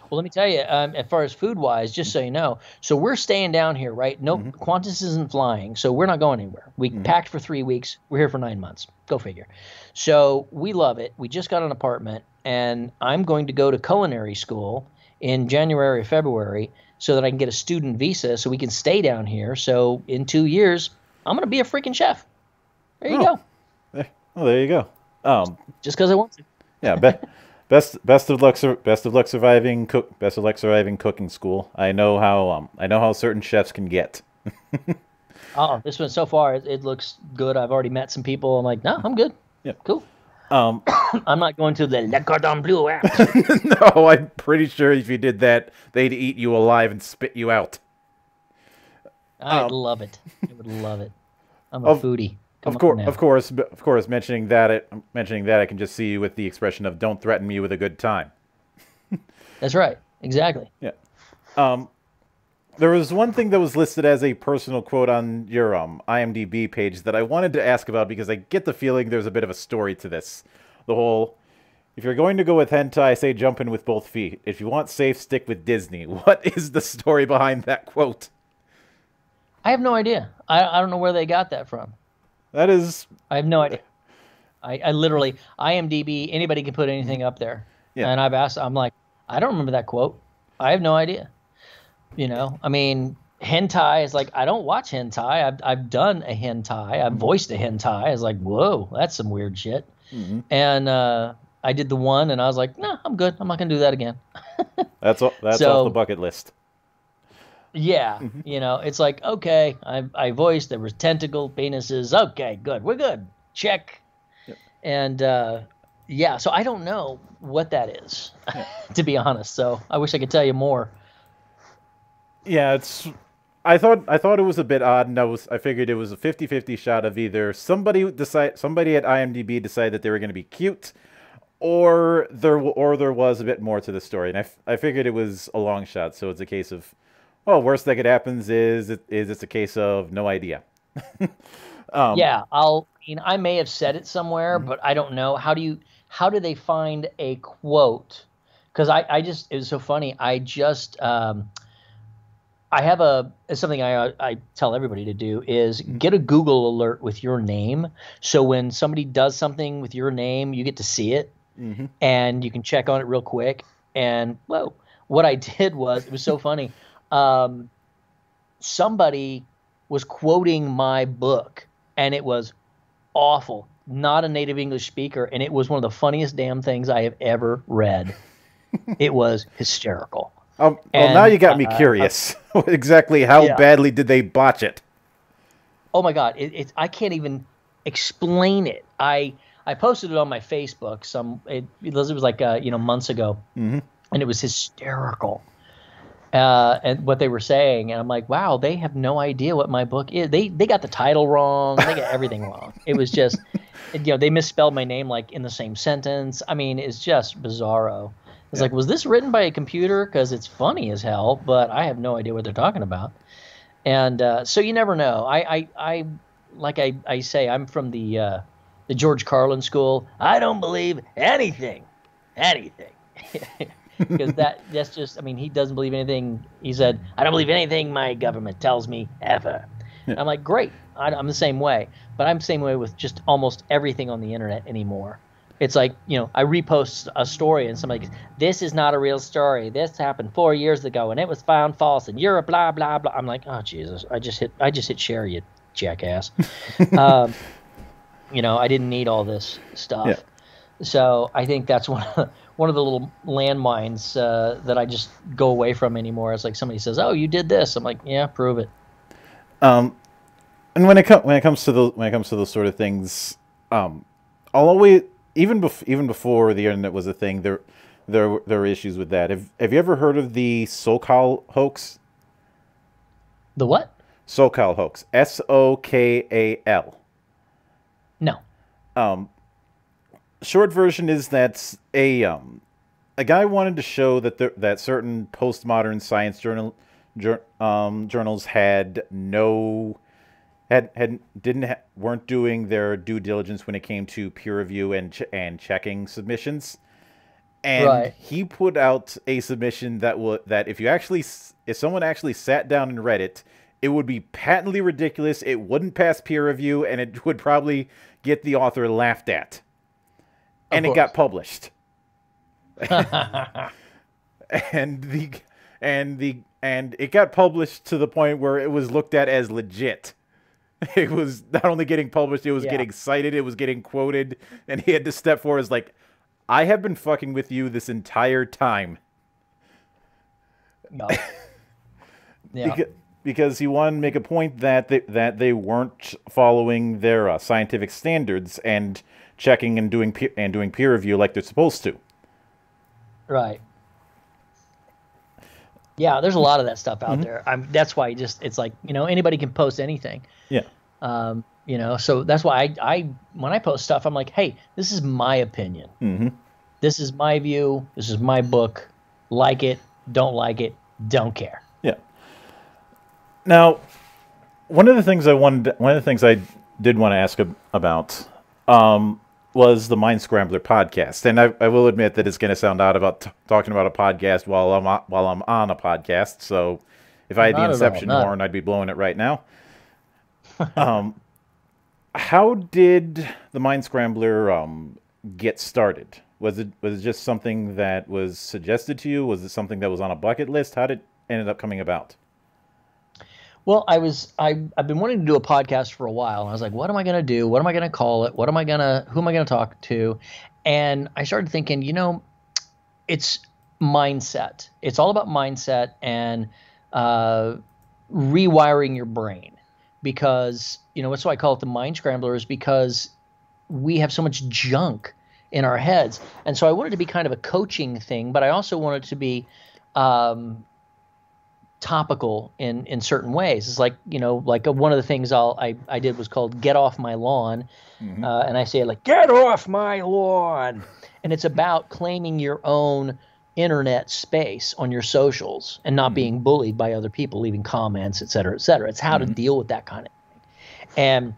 well, let me tell you, um, as far as food-wise, just so you know, so we're staying down here, right? No, mm-hmm. Qantas isn't flying, so we're not going anywhere. We mm-hmm. packed for three weeks. We're here for nine months. Go figure. So we love it. We just got an apartment, and I'm going to go to culinary school in January or February so that I can get a student visa so we can stay down here. So in two years, I'm going to be a freaking chef. There you oh. go. There, oh, there you go. Um, just because I want to. Yeah, but... Best, best of luck, best of luck surviving cook, best of luck surviving cooking school. I know how, um, I know how certain chefs can get. Oh, this one so far, it, it looks good. I've already met some people. I'm like, no, I'm good. Yeah, cool. Um, I'm not going to the Le Cordon Bleu app. No, I'm pretty sure if you did that, they'd eat you alive and spit you out. I'd um, love it. I would love it. I'm a of, foodie. Come of course, of course, of course. Mentioning that, it, mentioning that, I can just see you with the expression of "Don't threaten me with a good time." That's right. Exactly. Yeah. Um, there was one thing that was listed as a personal quote on your um I M D B page that I wanted to ask about because I get the feeling there's a bit of a story to this. The whole, if you're going to go with hentai, say jump in with both feet. If you want safe, stick with Disney. What is the story behind that quote? I have no idea. I I don't know where they got that from. That is... I have no idea. I, I literally... I M D B, anybody can put anything up there. Yeah. And I've asked... I'm like, I don't remember that quote. I have no idea. You know? I mean, hentai is like, I don't watch hentai. I've, I've done a hentai. I've voiced a hentai. I was like, whoa, that's some weird shit. Mm-hmm. And uh, I did the one, and I was like, no, I'm good. I'm not going to do that again. That's all, that's so, off the bucket list. Yeah, you know, it's like, okay, I, I voiced, there was tentacle, penises, okay, good, we're good, check. Yep. And, uh, yeah, so I don't know what that is, yeah. to be honest, so I wish I could tell you more. Yeah, it's, I thought I thought it was a bit odd, and I, was, I figured it was a fifty fifty shot of either somebody decide, somebody at I M D B decided that they were going to be cute, or there, or there was a bit more to the story, and I, I figured it was a long shot, so it's a case of... Well, worst thing that happens is it, is it's a case of no idea. um, yeah, I'll. I mean, I may have said it somewhere, but I don't know. How do you? How do they find a quote? Because I, I just it was so funny. I just um, I have a something I I tell everybody to do is get a Google alert with your name. So when somebody does something with your name, you get to see it, mm-hmm. and you can check on it real quick. And whoa, what I did was it was so funny. Um, somebody was quoting my book, and it was awful. Not a native English speaker, and it was one of the funniest damn things I have ever read. It was hysterical. Um, well, and, now you got me uh, curious. Uh, exactly how yeah. badly did they botch it? Oh my God, it, it, I can't even explain it. I I posted it on my Facebook. Some it, it was like uh, you know months ago, mm-hmm. and it was hysterical. Uh, and what they were saying, and I'm like, wow, they have no idea what my book is. They they got the title wrong. They got everything wrong. It was just, you know, they misspelled my name like in the same sentence. I mean, it's just bizarro. It's yeah. like, was this written by a computer? Because it's funny as hell, but I have no idea what they're talking about. And uh, so you never know. I I, I like I, I say, I'm from the uh, the George Carlin school. I don't believe anything, anything. Because that that's just, I mean, he doesn't believe anything. He said, I don't believe anything my government tells me ever. Yeah. I'm like, great. I, I'm the same way. But I'm the same way with just almost everything on the internet anymore. It's like, you know, I repost a story and somebody goes, this is not a real story. This happened four years ago and it was found false and you're a blah, blah, blah. I'm like, oh, Jesus, I just hit, I just hit share, you jackass. um, you know, I didn't need all this stuff. Yeah. So I think that's one of the, one of the little landmines uh, that I just go away from anymore. It's like somebody says, "Oh, you did this." I'm like, "Yeah, prove it." Um, and when it comes when it comes to the when it comes to those sort of things, um, I'll always, even bef even before the internet was a thing, there there there were issues with that. Have Have you ever heard of the Sokal hoax? The what? Sokal hoax. S O K A L. No. Um, short version is that a um, a guy wanted to show that there, that certain postmodern science journal jur um, journals had no. Had had didn't ha weren't doing their due diligence when it came to peer review and ch and checking submissions, and right. he put out a submission that will that if you actually if someone actually sat down and read it, it would be patently ridiculous. It wouldn't pass peer review, and it would probably get the author laughed at. Of and course. It got published. and the and the and it got published to the point where it was looked at as legit. It was not only getting published, it was yeah. getting cited, it was getting quoted, and he had to step forward as like, I have been fucking with you this entire time. No. yeah. Beca because he wanted to make a point that they, that they weren't following their uh, scientific standards and checking and doing peer and doing peer review like they're supposed to. Right. Yeah, there's a lot of that stuff out mm-hmm. there. I'm, that's why just it's like, you know, anybody can post anything. Yeah. Um, you know, so that's why I, I when I post stuff, I'm like, hey, this is my opinion. Mm-hmm. This is my view. This is my book. Like it, don't like it, don't care. Yeah. Now, one of the things I wanted, one of the things I did want to ask about um, was the Mind Scrambler podcast, and I, I will admit that it's going to sound odd about t talking about a podcast while I'm on, while I'm on a podcast. So if I had the Inception horn, I'd be blowing it right now. um, how did the Mind Scrambler um, get started? Was it was it just something that was suggested to you? Was it something that was on a bucket list? How did it ended up coming about? Well, I was I I've been wanting to do a podcast for a while, and I was like, what am I gonna do? What am I gonna call it? What am I gonna who am I gonna talk to? And I started thinking, you know, it's mindset. It's all about mindset and uh, rewiring your brain, because you know that's why I call it the Mind Scrambler, is because we have so much junk in our heads. And so I wanted it to be kind of a coaching thing, but I also wanted it to be um, topical in in certain ways. It's like, you know, like a, one of the things I'll, I I did was called "Get Off My Lawn," mm-hmm. uh, and I say it like "Get off my lawn," and it's about claiming your own internet space on your socials and not mm-hmm. being bullied by other people, leaving comments, et cetera, et cetera. It's how mm-hmm. to deal with that kind of thing. And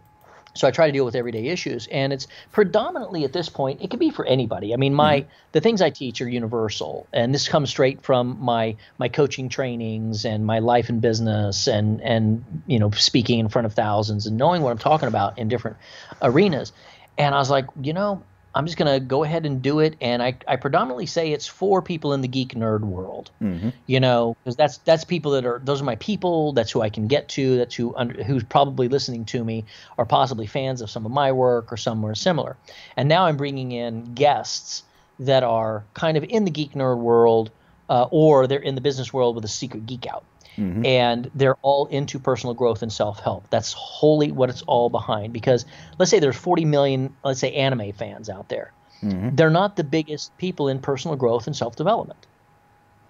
so I try to deal with everyday issues, and it's predominantly at this point, it could be for anybody. I mean, my mm-hmm. the things I teach are universal, and this comes straight from my my coaching trainings and my life and business, and and you know, speaking in front of thousands and knowing what I'm talking about in different arenas. And I was like, you know, I'm just gonna go ahead and do it, and I I predominantly say it's for people in the geek nerd world, mm-hmm. you know, because that's that's people that are those are my people. That's who I can get to. That's who under, who's probably listening to me, or possibly fans of some of my work or somewhere similar. And now I'm bringing in guests that are kind of in the geek nerd world, uh, or they're in the business world with a secret geek out, mm-hmm. and they're all into personal growth and self help. That's wholly what it's all behind. Because let's say there's forty million, let's say, anime fans out there. Mm-hmm. They're not the biggest people in personal growth and self development,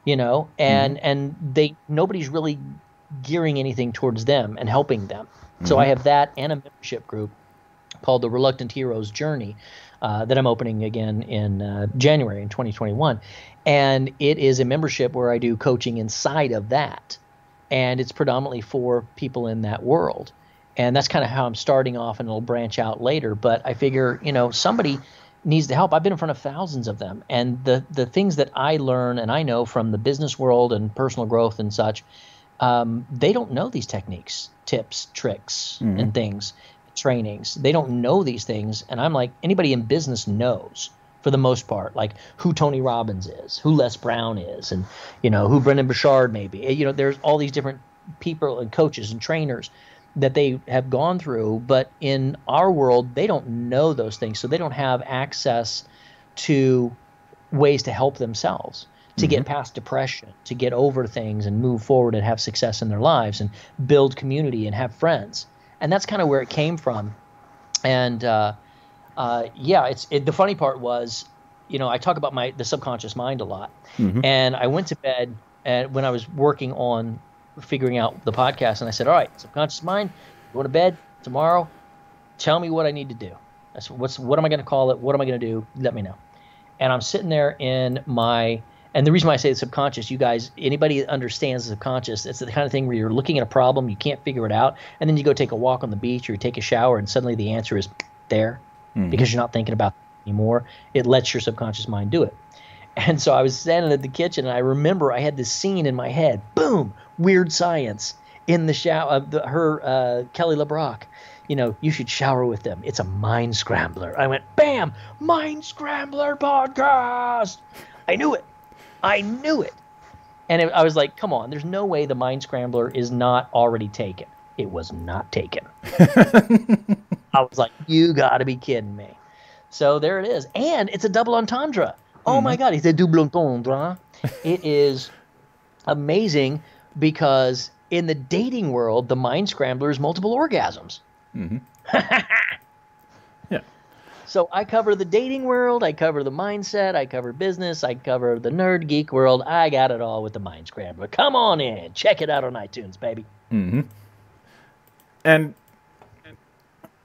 you know, and mm-hmm. and they nobody's really gearing anything towards them and helping them. Mm-hmm. So I have that and a membership group called the Reluctant Heroes Journey uh, that I'm opening again in uh, January in twenty twenty-one, and it is a membership where I do coaching inside of that. And it's predominantly for people in that world. And that's kind of how I'm starting off, and it'll branch out later. But I figure, you know, somebody needs the help. I've been in front of thousands of them. And the, the things that I learn and I know from the business world and personal growth and such, um, they don't know these techniques, tips, tricks, mm-hmm. and things, trainings. They don't know these things. And I'm like, anybody in business knows, for the most part, like who Tony Robbins is, who Les Brown is, and you know who Brendan Burchard may be. You know, there's all these different people and coaches and trainers that they have gone through, but in our world, they don't know those things, so they don't have access to ways to help themselves to mm-hmm. get past depression, to get over things, and move forward and have success in their lives, and build community and have friends. And that's kind of where it came from, and. Uh, uh, yeah, it's it, the funny part was, you know, I talk about my the subconscious mind a lot, mm-hmm. and I went to bed and when I was working on figuring out the podcast, and I said, all right, subconscious mind, go to bed tomorrow, tell me what I need to do. That's what's what am I going to call it? What am I going to do? Let me know. And I'm sitting there in my, and the reason why I say the subconscious, you guys, anybody that understands the subconscious, it's the kind of thing where you're looking at a problem, you can't figure it out, and then you go take a walk on the beach or you take a shower, and suddenly the answer is there mm-hmm. because you're not thinking about it anymore. It lets your subconscious mind do it. And so I was standing at the kitchen, and I remember I had this scene in my head. Boom, Weird Science in the shower. The, her uh, Kelly LeBrock. You know, you should shower with them. It's a mind scrambler. I went, bam, mind scrambler podcast. I knew it. I knew it. And it, I was like, come on, there's no way the mind scrambler is not already taken. It was not taken. I was like, you got to be kidding me. So there it is. And it's a double entendre. Oh, mm-hmm. my God, it's a double entendre. It is amazing because in the dating world, the mind scrambler is multiple orgasms. Mm-hmm. Yeah. So I cover the dating world, I cover the mindset, I cover business, I cover the nerd geek world. I got it all with the Mind Scrambler. Come on in, check it out on iTunes, baby. Mm-hmm. And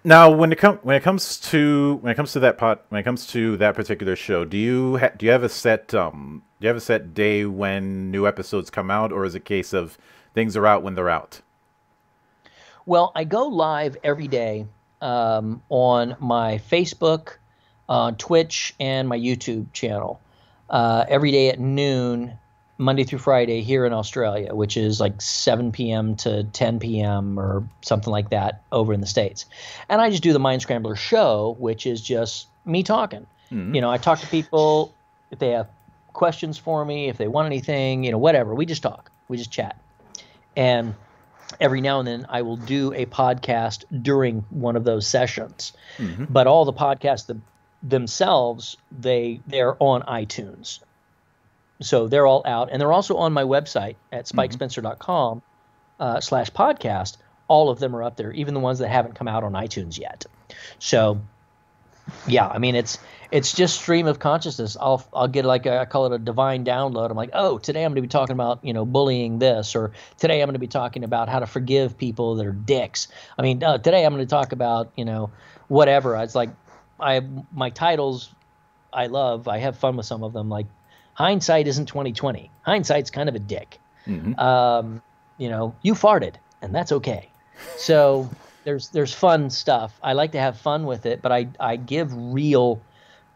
now, when it comes when it comes to when it comes to that pot when it comes to that particular show, do you ha do you have a set um do you have a set day when new episodes come out, or is it a case of things are out when they're out? Well, I go live every day um, on my Facebook, uh, Twitch, and my YouTube channel uh, every day at noon, Monday through Friday here in Australia, which is like seven p m to ten p m or something like that over in the States. And I just do the Mind Scrambler show, which is just me talking. Mm-hmm. You know, I talk to people if they have questions for me, if they want anything, you know, whatever. We just talk. We just chat. And every now and then I will do a podcast during one of those sessions. Mm-hmm. But all the podcasts the, themselves, they, they're on iTunes. So they're all out. And they're also on my website at spike spencer dot com uh, slash podcast. All of them are up there, even the ones that haven't come out on iTunes yet. So, yeah, I mean, it's it's just stream of consciousness. I'll I'll get like a, I call it a divine download. I'm like, oh, today I'm going to be talking about, you know, bullying this, or today I'm going to be talking about how to forgive people that are dicks. I mean, uh, today I'm going to talk about, you know, whatever. It's like I my titles I love. I have fun with some of them. Like hindsight isn't twenty twenty. Hindsight's kind of a dick. Mm-hmm. Um, you know, you farted, and that's okay. So there's there's fun stuff. I like to have fun with it, but I I give real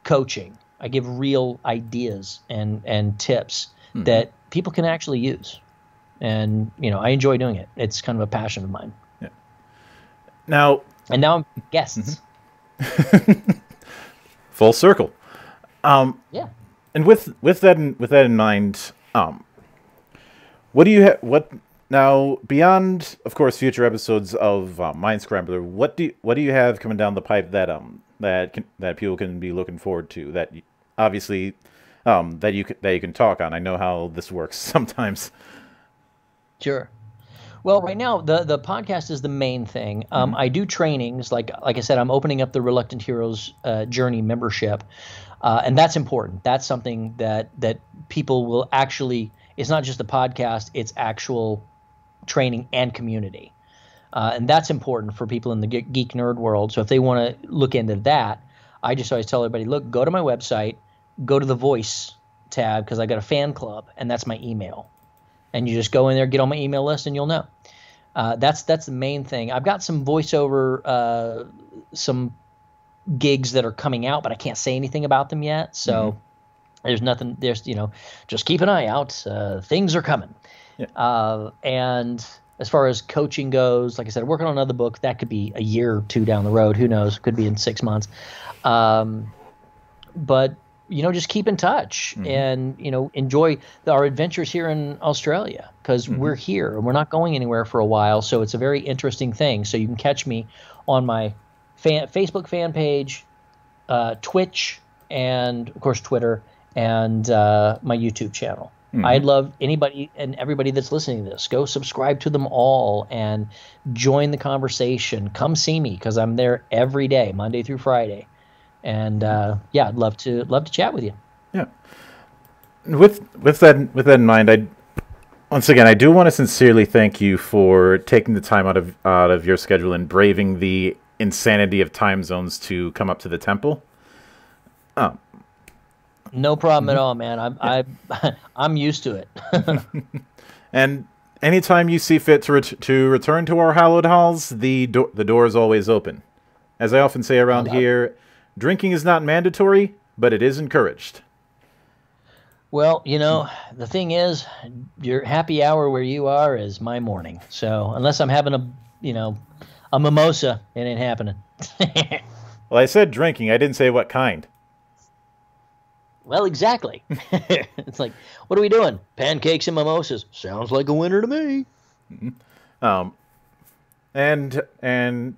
coaching. I give real ideas and and tips mm-hmm. that people can actually use, and you know I enjoy doing it. It's kind of a passion of mine. Yeah. Now and now I'm guests. Mm-hmm. Full circle. Um, yeah. And with with that in, with that in mind, um, what do you ha what now beyond, of course, future episodes of uh, Mind Scrambler? What do you, what do you have coming down the pipe that um. that can, that people can be looking forward to, that you, obviously um, that you can, that you can talk on? I know how this works sometimes. Sure. Well, right now the the podcast is the main thing. Um, mm-hmm. I do trainings, like like I said, I'm opening up the Reluctant Heroes uh, Journey membership, uh, and that's important. That's something that that people will actually. It's not just the podcast; it's actual training and community. Uh, and that's important for people in the geek nerd world. So if they want to look into that, I just always tell everybody, look, go to my website, go to the voice tab, because I got a fan club, and that's my email. And you just go in there, get on my email list, and you'll know. Uh, that's that's the main thing. I've got some voiceover, uh, some gigs that are coming out, but I can't say anything about them yet. So mm-hmm. there's nothing. There's you know, just keep an eye out. Uh, things are coming, yeah. uh, and. As far as coaching goes, like I said, working on another book, that could be a year or two down the road. Who knows? Could be in six months. Um, but, you know, just keep in touch mm-hmm. and, you know, enjoy the, our adventures here in Australia, because mm-hmm. we're here and we're not going anywhere for a while. So it's a very interesting thing. So you can catch me on my fan, Facebook fan page, uh, Twitch, and, of course, Twitter, and uh, my YouTube channel. Mm-hmm. I'd love anybody and everybody that's listening to this, go subscribe to them all and join the conversation. Come see me, because I'm there every day, Monday through Friday, And uh, yeah, I'd love to love to chat with you. Yeah. With with that with that in mind, I once again I do want to sincerely thank you for taking the time out of out of your schedule and braving the insanity of time zones to come up to the temple. Oh. No problem mm-hmm. at all, man. I'm yeah. I I'm used to it. And anytime you see fit to, ret to return to our hallowed halls, the, do the door is always open. As I often say around oh, here, drinking is not mandatory, but it is encouraged. Well, you know, the thing is, your happy hour where you are is my morning. So unless I'm having a, you know, a mimosa, it ain't happening. Well, I said drinking. I didn't say what kind. Well, exactly. It's like, what are we doing? Pancakes and mimosas. Sounds like a winner to me. Um, and and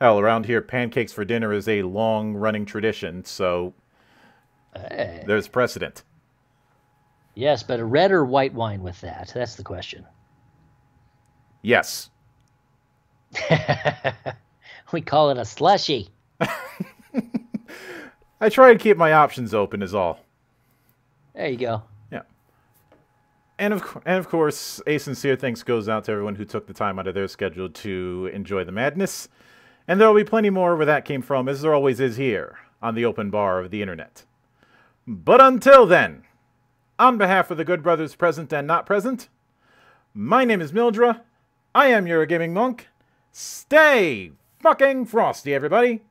well, around here, pancakes for dinner is a long-running tradition, so hey. There's precedent. Yes, but a red or white wine with that? That's the question. Yes. We call it a slushy. I try to keep my options open is all. There you go. Yeah. And of, and of course, a sincere thanks goes out to everyone who took the time out of their schedule to enjoy the madness. And there will be plenty more where that came from, as there always is here, on the open bar of the internet. But until then, on behalf of the good brothers present and not present, my name is Mildra. I am your gaming monk. Stay fucking frosty, everybody.